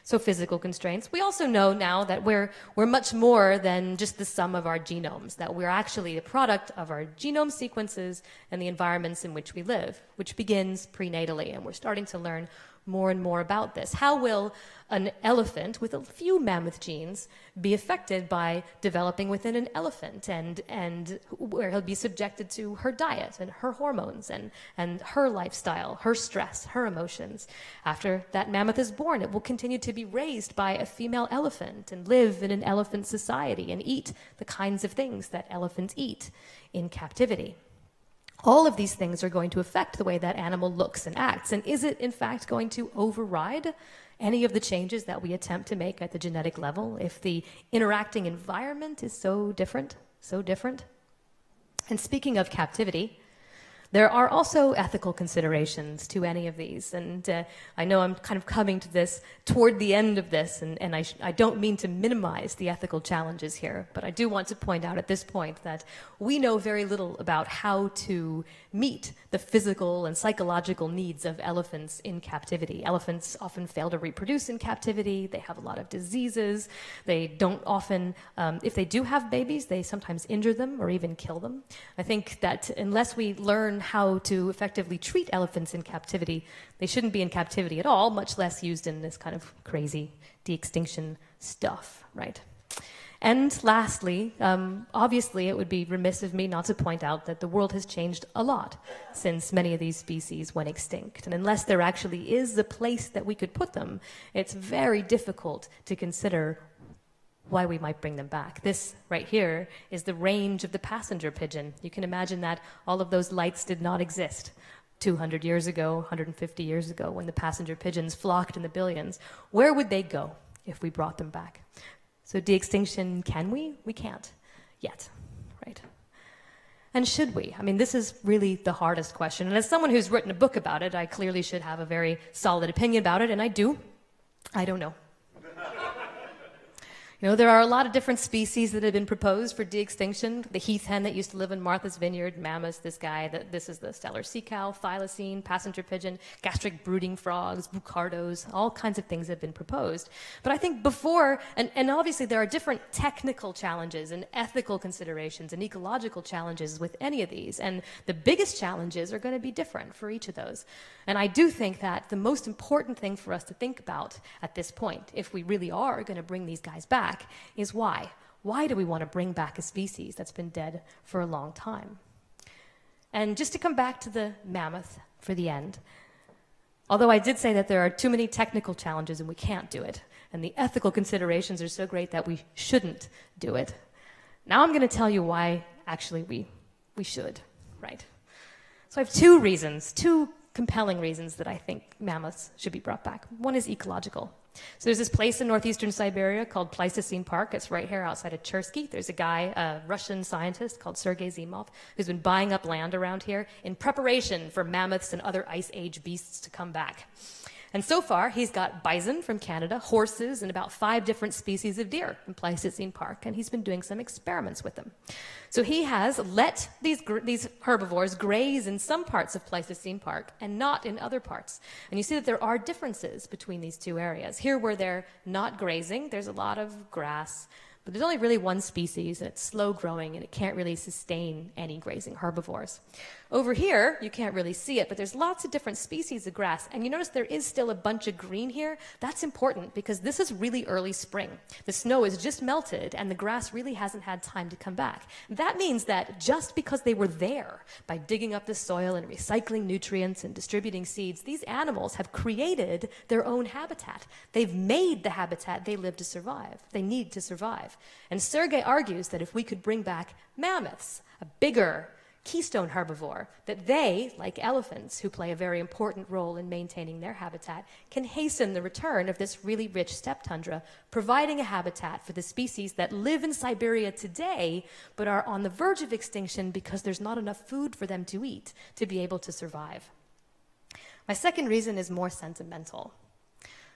So physical constraints. We also know now that we're, we're much more than just the sum of our genomes, that we're actually the product of our genome sequences and the environments in which we live, which begins prenatally, and we're starting to learn more and more about this. How will an elephant with a few mammoth genes be affected by developing within an elephant, and, and where he'll be subjected to her diet and her hormones and, and her lifestyle, her stress, her emotions? After that mammoth is born, it will continue to be raised by a female elephant and live in an elephant society and eat the kinds of things that elephants eat in captivity. All of these things are going to affect the way that animal looks and acts. And is it, in fact, going to override any of the changes that we attempt to make at the genetic level if the interacting environment is so different, so different? And speaking of captivity, there are also ethical considerations to any of these. And uh, I know I'm kind of coming to this toward the end of this, and, and I, sh I don't mean to minimize the ethical challenges here, but I do want to point out at this point that we know very little about how to meet the physical and psychological needs of elephants in captivity. Elephants often fail to reproduce in captivity. They have a lot of diseases. They don't often, um, if they do have babies, they sometimes injure them or even kill them. I think that unless we learn how to effectively treat elephants in captivity, they shouldn't be in captivity at all, much less used in this kind of crazy de-extinction stuff, right? And lastly, um, obviously it would be remiss of me not to point out that the world has changed a lot since many of these species went extinct. And unless there actually is a place that we could put them, it's very difficult to consider why we might bring them back. This right here is the range of the passenger pigeon. You can imagine that all of those lights did not exist two hundred years ago, one hundred fifty years ago, when the passenger pigeons flocked in the billions. Where would they go if we brought them back? So de-extinction, can we? We can't yet, right? And should we? I mean, this is really the hardest question. And as someone who's written a book about it, I clearly should have a very solid opinion about it, and I do. I don't know. You know, there are a lot of different species that have been proposed for de-extinction. The heath hen that used to live in Martha's Vineyard, mammoths, this guy, the, this is the stellar sea cow, thylacine, passenger pigeon, gastric brooding frogs, bucardos, all kinds of things have been proposed. But I think before, and, and obviously there are different technical challenges and ethical considerations and ecological challenges with any of these, and the biggest challenges are going to be different for each of those. And I do think that the most important thing for us to think about at this point, if we really are going to bring these guys back, is why. Why do we want to bring back a species that's been dead for a long time? And just to come back to the mammoth for the end, although I did say that there are too many technical challenges and we can't do it, and the ethical considerations are so great that we shouldn't do it, now I'm going to tell you why actually we, we should, right? So I have two reasons, two compelling reasons that I think mammoths should be brought back. One is ecological. So there's this place in northeastern Siberia called Pleistocene Park. It's right here outside of Chersky. There's a guy, a Russian scientist called Sergei Zimov, who's been buying up land around here in preparation for mammoths and other Ice Age beasts to come back. And so far, he's got bison from Canada, horses, and about five different species of deer in Pleistocene Park, and he's been doing some experiments with them. So he has let these, these herbivores graze in some parts of Pleistocene Park and not in other parts. And you see that there are differences between these two areas. Here where they're not grazing, there's a lot of grass, but there's only really one species, and it's slow growing, and it can't really sustain any grazing herbivores. Over here, you can't really see it, but there's lots of different species of grass, and you notice there is still a bunch of green here. That's important because this is really early spring. The snow has just melted, and the grass really hasn't had time to come back. That means that just because they were there, by digging up the soil and recycling nutrients and distributing seeds, these animals have created their own habitat. They've made the habitat they live to survive. They need to survive. And Sergei argues that if we could bring back mammoths, a bigger keystone herbivore, that they, like elephants, who play a very important role in maintaining their habitat, can hasten the return of this really rich steppe tundra, providing a habitat for the species that live in Siberia today but are on the verge of extinction because there's not enough food for them to eat to be able to survive. My second reason is more sentimental.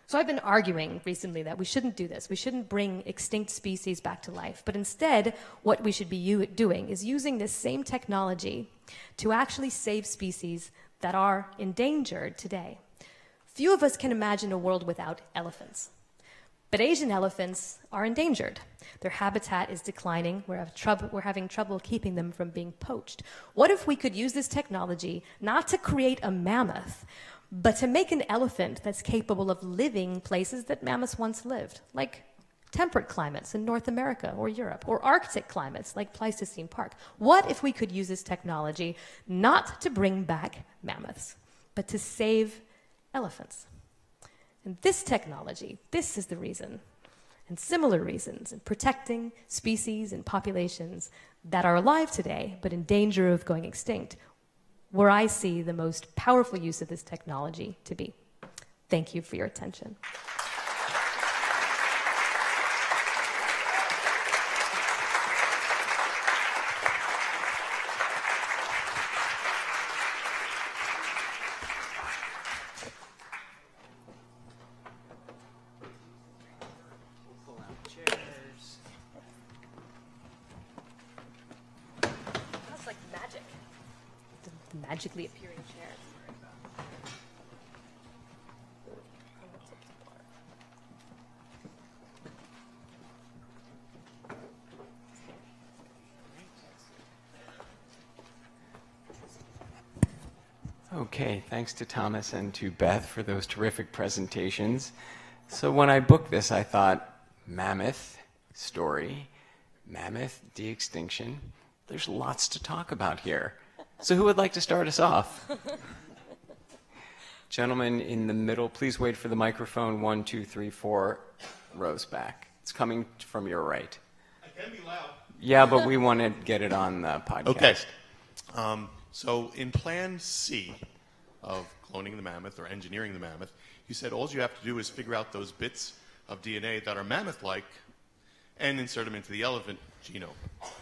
So I've been arguing recently that we shouldn't do this. We shouldn't bring extinct species back to life. But instead, what we should be doing is using this same technology to actually save species that are endangered today. Few of us can imagine a world without elephants. But Asian elephants are endangered. Their habitat is declining. We're, have trouble, we're having trouble keeping them from being poached. What if we could use this technology not to create a mammoth, but to make an elephant that's capable of living places that mammoths once lived, like temperate climates in North America or Europe, or Arctic climates like Pleistocene Park? What if we could use this technology not to bring back mammoths, but to save elephants? And this technology, this is the reason, and similar reasons in protecting species and populations that are alive today but in danger of going extinct, where I see the most powerful use of this technology to be. Thank you for your attention. Magically appearing chairs. Okay, thanks to Thomas and to Beth for those terrific presentations. So when I booked this, I thought, mammoth story, mammoth de-extinction. There's lots to talk about here. So who would like to start us off? Gentlemen in the middle, please wait for the microphone. One, two, three, four rows back. It's coming from your right. I can be loud. Yeah, but we want to get it on the podcast. Okay. Um, so in Plan C of cloning the mammoth or engineering the mammoth, you said all you have to do is figure out those bits of D N A that are mammoth-like and insert them into the elephant genome.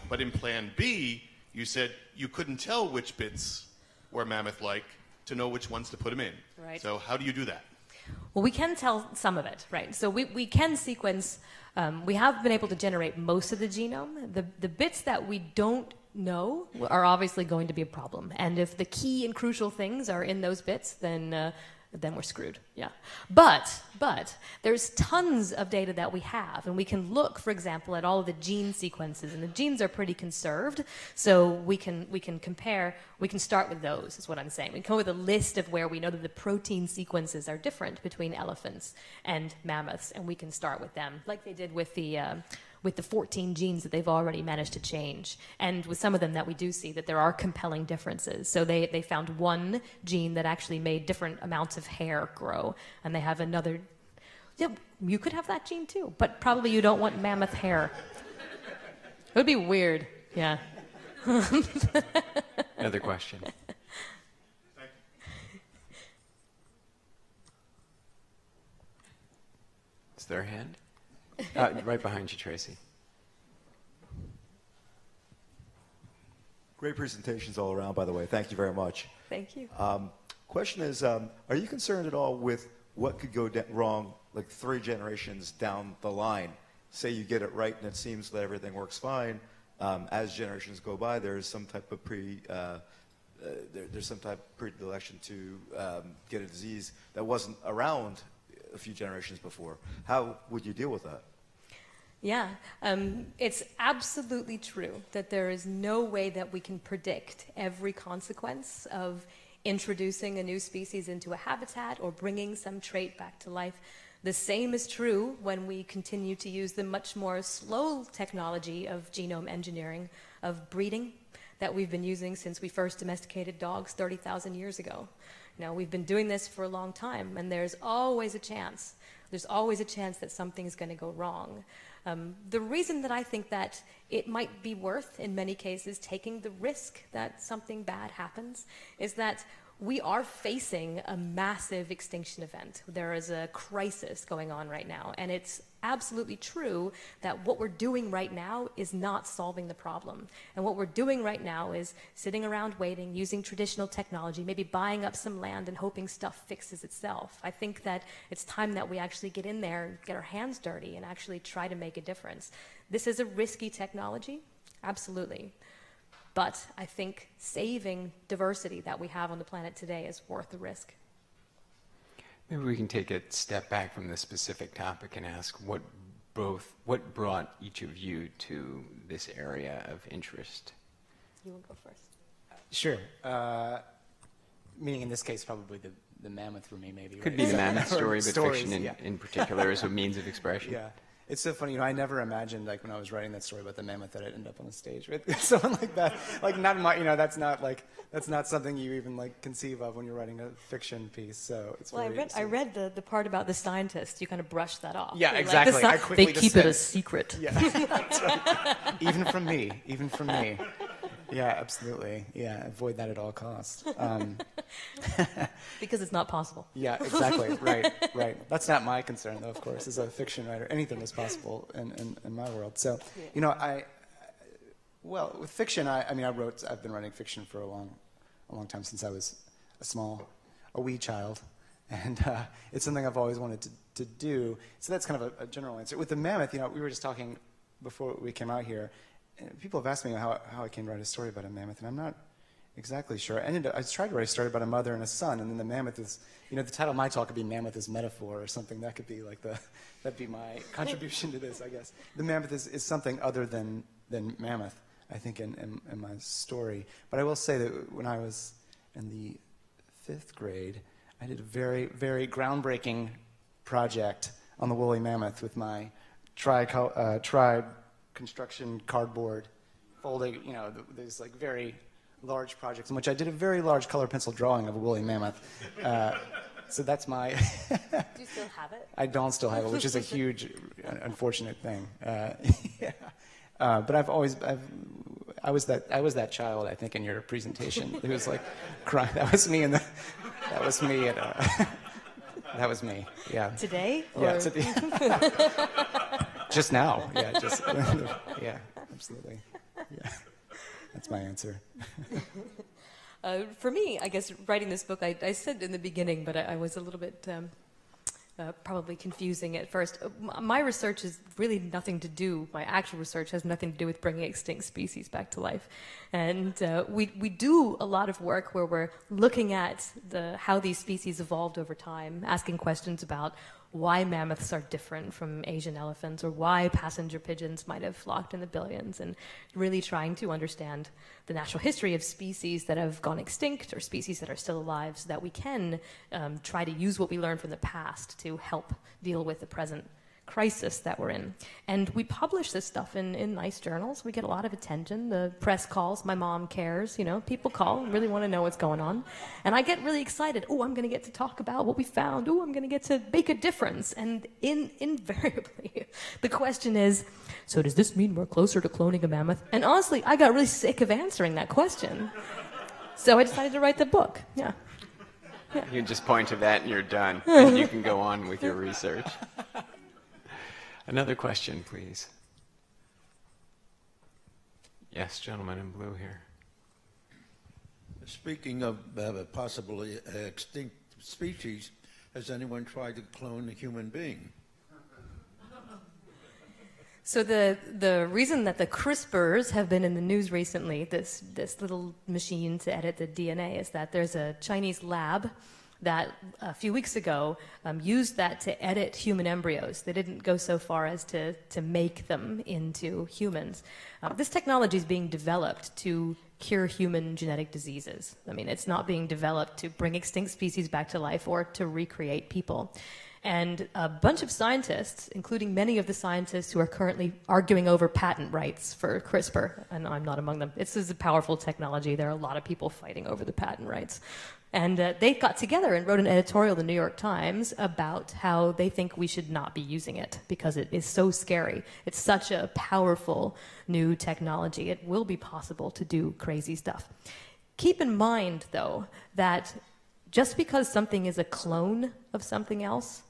But in Plan B, you said you couldn't tell which bits were mammoth-like to know which ones to put them in. Right. So how do you do that? Well, we can tell some of it, right? So we, we can sequence, um, we have been able to generate most of the genome. The, the bits that we don't know are obviously going to be a problem. And if the key and crucial things are in those bits, then uh, then we're screwed, yeah. But, but, there's tons of data that we have, and we can look, for example, at all of the gene sequences, and the genes are pretty conserved, so we can, we can compare, we can start with those, is what I'm saying. We can go with a list of where we know that the protein sequences are different between elephants and mammoths, and we can start with them, like they did with the, uh, with the fourteen genes that they've already managed to change. And with some of them that we do see that there are compelling differences. So they, they found one gene that actually made different amounts of hair grow, and they have another. Yeah, you could have that gene too, but probably you don't want mammoth hair. It would be weird, yeah. Another question. their hand. Uh, right behind you, Tracy. Great presentations all around, by the way. Thank you very much. Thank you. Um, question is, um, are you concerned at all with what could go wrong like three generations down the line? Say you get it right and it seems that everything works fine. Um, as generations go by, there is some type of pre, uh, uh, there, there's some type of predilection to um, get a disease that wasn't around a few generations before. How would you deal with that? Yeah, um, it's absolutely true that there is no way that we can predict every consequence of introducing a new species into a habitat or bringing some trait back to life. The same is true when we continue to use the much more slow technology of genome engineering, of breeding, that we've been using since we first domesticated dogs thirty thousand years ago. Now, we've been doing this for a long time, and there's always a chance. There's always a chance that something's going to go wrong. Um, the reason that I think that it might be worth, in many cases, taking the risk that something bad happens is that we are facing a massive extinction event. There is a crisis going on right now, and it's absolutely true that what we're doing right now is not solving the problem. And what we're doing right now is sitting around waiting, using traditional technology, maybe buying up some land and hoping stuff fixes itself. I think that it's time that we actually get in there and get our hands dirty and actually try to make a difference. This is a risky technology, absolutely. But I think saving diversity that we have on the planet today is worth the risk. Maybe we can take a step back from this specific topic and ask what, both, what brought each of you to this area of interest? You will go first. Sure. Uh, meaning in this case, probably the, the mammoth for me, maybe. Could right? be the mammoth story, but stories, fiction in, yeah. in particular is a means of expression. Yeah. It's so funny, you know, I never imagined, like, when I was writing that story about the mammoth that I'd end up on the stage with someone like that. Like, not my, you know, that's not, like, that's not something you even, like, conceive of when you're writing a fiction piece, so it's Well, really I read, I read the, the part about the scientists. You kind of brushed that off. Yeah, you're exactly. Like, I quickly they keep it a secret. Yeah, that's right. Even from me, even from me. Yeah, absolutely. Yeah, avoid that at all costs. Um, because it's not possible. Yeah, exactly. Right, right. That's not my concern, though, of course, as a fiction writer. Anything is possible in, in, in my world. So, yeah. you know, I, well, with fiction, I, I mean, I wrote, I've been writing fiction for a long, a long time since I was a small, a wee child. And uh, it's something I've always wanted to, to do. So that's kind of a, a general answer. With the mammoth, you know, we were just talking before we came out here. People have asked me how, how I came to write a story about a mammoth, and I'm not exactly sure. I, ended up, I tried to write a story about a mother and a son, and then the mammoth is, you know, the title of my talk could be Mammoth is Metaphor or something. That could be like the, that'd be my contribution to this, I guess. The mammoth is, is something other than, than mammoth, I think, in, in, in my story. But I will say that when I was in the fifth grade, I did a very, very groundbreaking project on the woolly mammoth with my tri, uh, tribe, construction cardboard folding, you know, there's like very large projects in which I did a very large color pencil drawing of a woolly mammoth. Uh, so that's my... Do you still have it? I don't still have it, which is a huge, unfortunate thing. Uh, yeah. uh, but I've always, I've, I was that, I was that child, I think, in your presentation. It was like, crying. That was me in the, that was me at, uh, that was me, yeah. Today? Yeah. Or... Just now, yeah, just, yeah, absolutely, yeah, that's my answer. uh, for me, I guess, writing this book, I, I said in the beginning, but I, I was a little bit um, uh, probably confusing at first. My research is really nothing to do, my actual research has nothing to do with bringing extinct species back to life. And uh, we, we do a lot of work where we're looking at the, how these species evolved over time, asking questions about why mammoths are different from Asian elephants, or why passenger pigeons might have flocked in the billions, and really trying to understand the natural history of species that have gone extinct or species that are still alive so that we can um, try to use what we learned from the past to help deal with the present crisis that we're in. And we publish this stuff in, in nice journals. We get a lot of attention. The press calls. My mom cares. You know, people call and really want to know what's going on. And I get really excited. Oh, I'm going to get to talk about what we found. Oh, I'm going to get to make a difference. And in, invariably, the question is, so does this mean we're closer to cloning a mammoth? And honestly, I got really sick of answering that question. So I decided to write the book. Yeah. yeah. You just point to that and you're done. And you can go on with your research. Another question, please. Yes, gentleman in blue here. Speaking of uh, possibly extinct species, has anyone tried to clone a human being? So the, the reason that the CRISPRs have been in the news recently, this, this little machine to edit the D N A, is that there's a Chinese lab that a few weeks ago um, used that to edit human embryos. They didn't go so far as to, to make them into humans. Uh, this technology is being developed to cure human genetic diseases. I mean, it's not being developed to bring extinct species back to life or to recreate people. And a bunch of scientists, including many of the scientists who are currently arguing over patent rights for CRISPR, and I'm not among them. This is a powerful technology. There are a lot of people fighting over the patent rights. And uh, they got together and wrote an editorial in the New York Times about how they think we should not be using it because it is so scary. It's such a powerful new technology. It will be possible to do crazy stuff. Keep in mind, though, that just because something is a clone of something else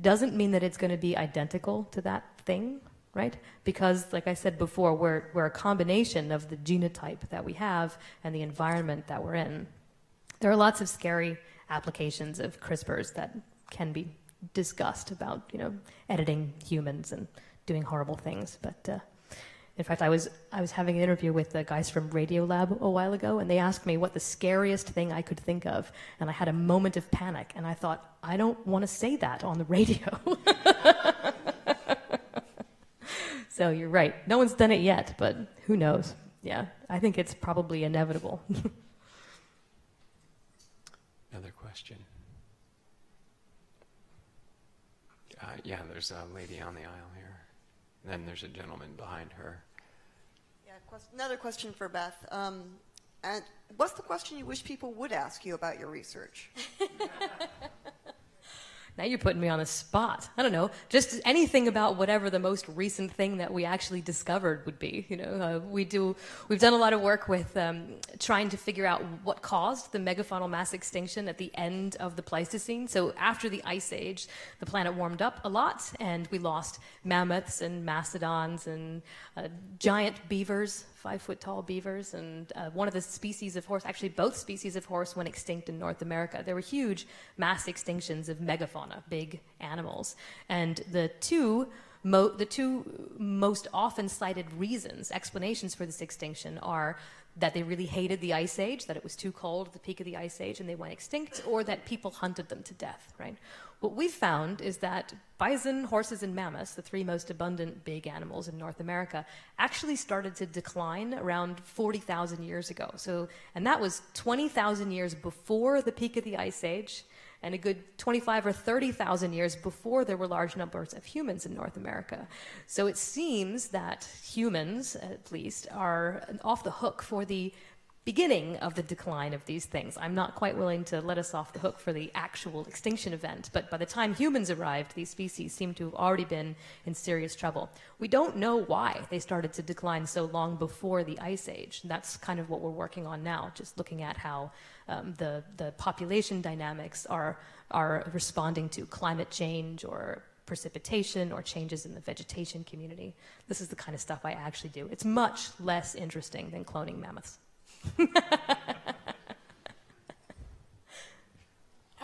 doesn't mean that it's going to be identical to that thing, right? Because, like I said before, we're, we're a combination of the genotype that we have and the environment that we're in. There are lots of scary applications of CRISPRs that can be discussed about, you know, editing humans and doing horrible things. But uh, in fact, I was I was having an interview with the guys from Radiolab a while ago, and they asked me what the scariest thing I could think of, and I had a moment of panic, and I thought, I don't want to say that on the radio. So you're right. No one's done it yet, but who knows? Yeah, I think it's probably inevitable. Another question. Uh, yeah, there's a lady on the aisle here. And then there's a gentleman behind her. Yeah, quest- another question for Beth. Um, and what's the question you wish people would ask you about your research? Now you're putting me on the spot. I don't know. Just anything about whatever the most recent thing that we actually discovered would be. You know, uh, we do. We've done a lot of work with um, trying to figure out what caused the megafaunal mass extinction at the end of the Pleistocene. So after the Ice Age, the planet warmed up a lot, and we lost mammoths and mastodons and uh, giant beavers. five-foot-tall beavers, and uh, one of the species of horse, actually both species of horse, went extinct in North America. There were huge mass extinctions of megafauna, big animals. And the two, mo the two most often cited reasons, explanations for this extinction are that they really hated the Ice Age, that it was too cold at the peak of the Ice Age and they went extinct, or that people hunted them to death, right? What we've found is that bison, horses, and mammoths, the three most abundant big animals in North America, actually started to decline around forty thousand years ago. So, and that was twenty thousand years before the peak of the Ice Age, and a good twenty-five or thirty thousand years before there were large numbers of humans in North America. So it seems that humans, at least, are off the hook for the beginning of the decline of these things. I'm not quite willing to let us off the hook for the actual extinction event, but by the time humans arrived, these species seem to have already been in serious trouble. We don't know why they started to decline so long before the Ice Age. And that's kind of what we're working on now, just looking at how Um, the, the population dynamics are, are responding to climate change or precipitation or changes in the vegetation community. This is the kind of stuff I actually do. It's much less interesting than cloning mammoths.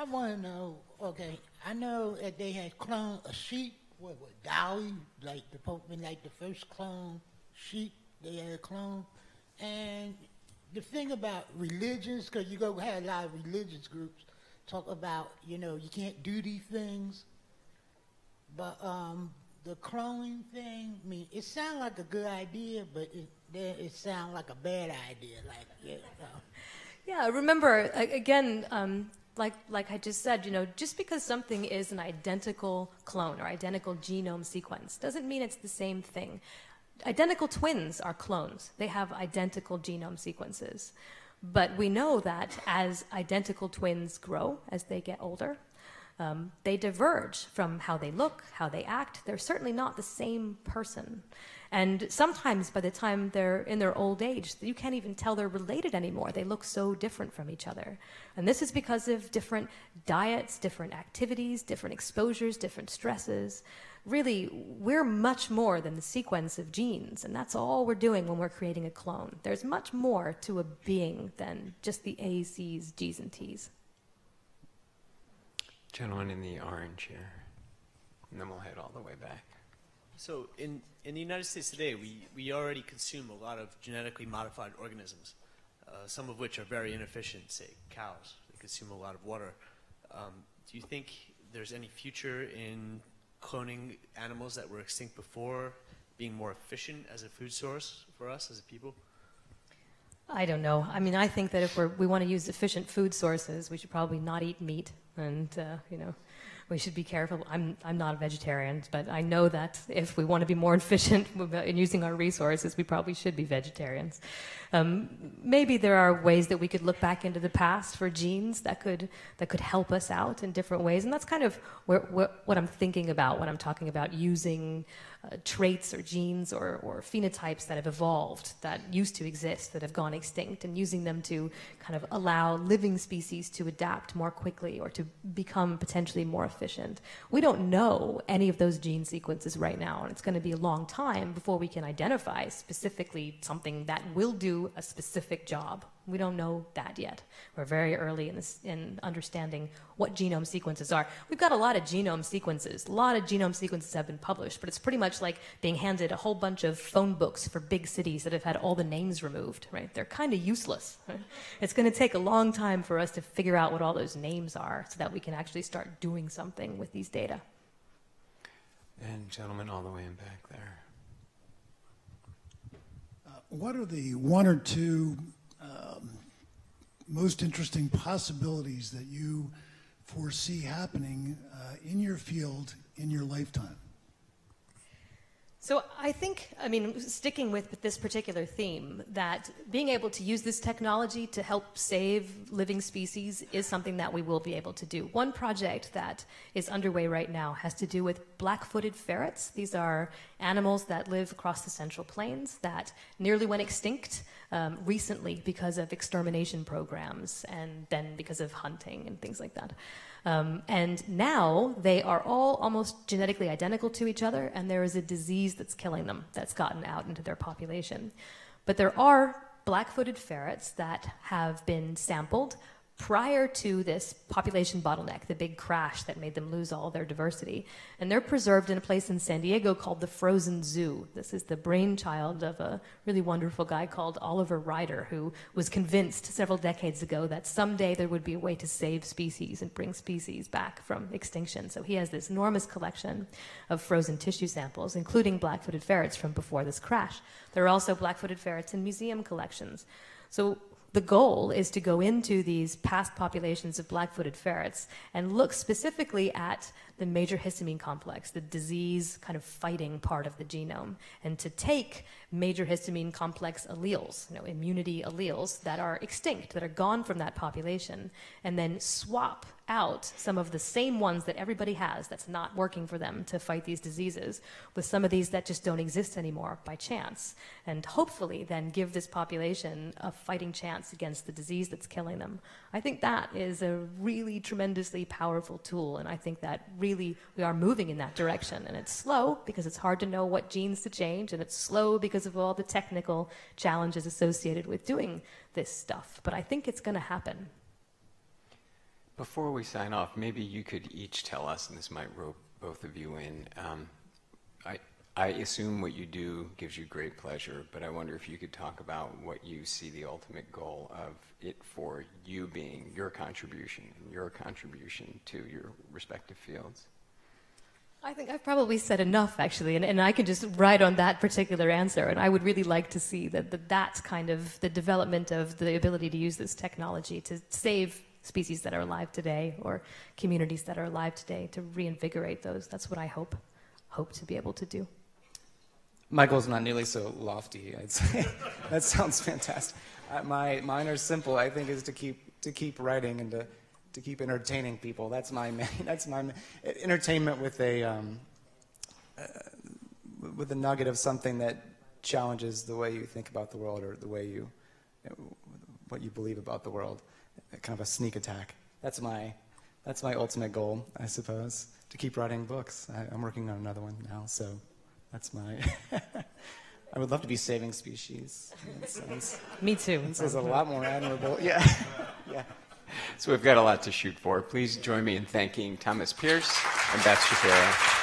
I want to know, okay, I know that they had cloned a sheep, what, what Dolly, like the Pope, like the first clone sheep they had cloned, and the thing about religions, because you go have a lot of religious groups talk about, you know, you can't do these things, but um, the cloning thing, I mean, it sounds like a good idea, but it, it sounds like a bad idea. Like, yeah, so. Yeah, remember, again, um, like, like I just said, you know, just because something is an identical clone or identical genome sequence doesn't mean it's the same thing. Identical twins are clones. They have identical genome sequences. But we know that as identical twins grow, as they get older, um, they diverge from how they look, how they act. They're certainly not the same person. And sometimes by the time they're in their old age, you can't even tell they're related anymore. They look so different from each other. And this is because of different diets, different activities, different exposures, different stresses. really we're much more than the sequence of genes, and that's all we're doing when we're creating a clone. There's much more to a being than just the A's, C's, G's, and T's. Gentleman in the orange here, and then we'll head all the way back. So in, in the United States today, we, we already consume a lot of genetically modified organisms, uh, some of which are very inefficient, say cows. They consume a lot of water. Um, do you think there's any future in cloning animals that were extinct before being more efficient as a food source for us as a people? I don't know. I mean, I think that if we're, we want to use efficient food sources, we should probably not eat meat and, uh, you know, we should be careful. I'm, I'm not a vegetarian, but I know that if we want to be more efficient in using our resources, we probably should be vegetarians. Um, maybe there are ways that we could look back into the past for genes that could, that could help us out in different ways, and that's kind of where, where, what I'm thinking about when I'm talking about using uh, traits or genes or, or phenotypes that have evolved, that used to exist, that have gone extinct, and using them to kind of allow living species to adapt more quickly or to become potentially more efficient. Efficient. We don't know any of those gene sequences right now, and it's going to be a long time before we can identify specifically something that will do a specific job. We don't know that yet. We're very early in, this, in understanding what genome sequences are. We've got a lot of genome sequences. A lot of genome sequences have been published, but it's pretty much like being handed a whole bunch of phone books for big cities that have had all the names removed, right? They're kind of useless. Right? It's going to take a long time for us to figure out what all those names are so that we can actually start doing something with these data. And gentlemen, all the way in back there. Uh, what are the one or two Um, most interesting possibilities that you foresee happening uh, in your field in your lifetime? So I think, I mean, sticking with this particular theme, that being able to use this technology to help save living species is something that we will be able to do. One project that is underway right now has to do with black-footed ferrets. These are animals that live across the Central Plains that nearly went extinct um, recently because of extermination programs and then because of hunting and things like that. Um, and now they are all almost genetically identical to each other, and there is a disease that's killing them that's gotten out into their population. But there are black-footed ferrets that have been sampled prior to this population bottleneck, the big crash that made them lose all their diversity. And they're preserved in a place in San Diego called the Frozen Zoo. This is the brainchild of a really wonderful guy called Oliver Ryder, who was convinced several decades ago that someday there would be a way to save species and bring species back from extinction. So he has this enormous collection of frozen tissue samples, including black-footed ferrets from before this crash. There are also black-footed ferrets in museum collections. So the goal is to go into these past populations of black-footed ferrets and look specifically at the major histamine complex, the disease kind of fighting part of the genome, and to take major histamine complex alleles, you know, immunity alleles that are extinct, that are gone from that population, and then swap out some of the same ones that everybody has that's not working for them to fight these diseases with some of these that just don't exist anymore by chance, and hopefully then give this population a fighting chance against the disease that's killing them. I think that is a really tremendously powerful tool, and I think that really we are moving in that direction, and it's slow because it's hard to know what genes to change, and it's slow because of all the technical challenges associated with doing this stuff, but I think it's going to happen. Before we sign off, maybe you could each tell us, and this might rope both of you in, um, I, I assume what you do gives you great pleasure, but I wonder if you could talk about what you see the ultimate goal of it for you being, your contribution, and your contribution to your respective fields. I think I've probably said enough, actually, and, and I can just ride on that particular answer, and I would really like to see that, that that's kind of the development of the ability to use this technology to save species that are alive today, or communities that are alive today, to reinvigorate those. That's what I hope, hope to be able to do. My goal's not nearly so lofty, I'd say. That sounds fantastic. Uh, my mine are simple. I think is to keep to keep writing and to to keep entertaining people. That's my main, that's my main, entertainment with a um, uh, with a nugget of something that challenges the way you think about the world, or the way you what you believe about the world. Kind of a sneak attack. That's my, that's my ultimate goal, I suppose, to keep writing books. I, I'm working on another one now, so that's my... I would love to be saving species. That sounds, me too. This is a lot more admirable. Yeah. Yeah. So we've got a lot to shoot for. Please join me in thanking Thomas Pierce and Beth Shapiro.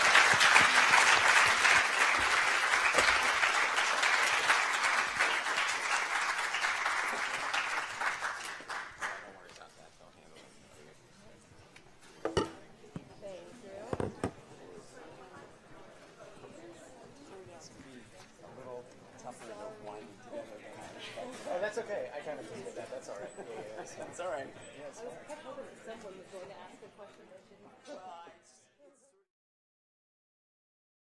That's all right. Yeah, yeah, that's all right. Yeah, that's all right. I was hoping that someone was going to ask a question.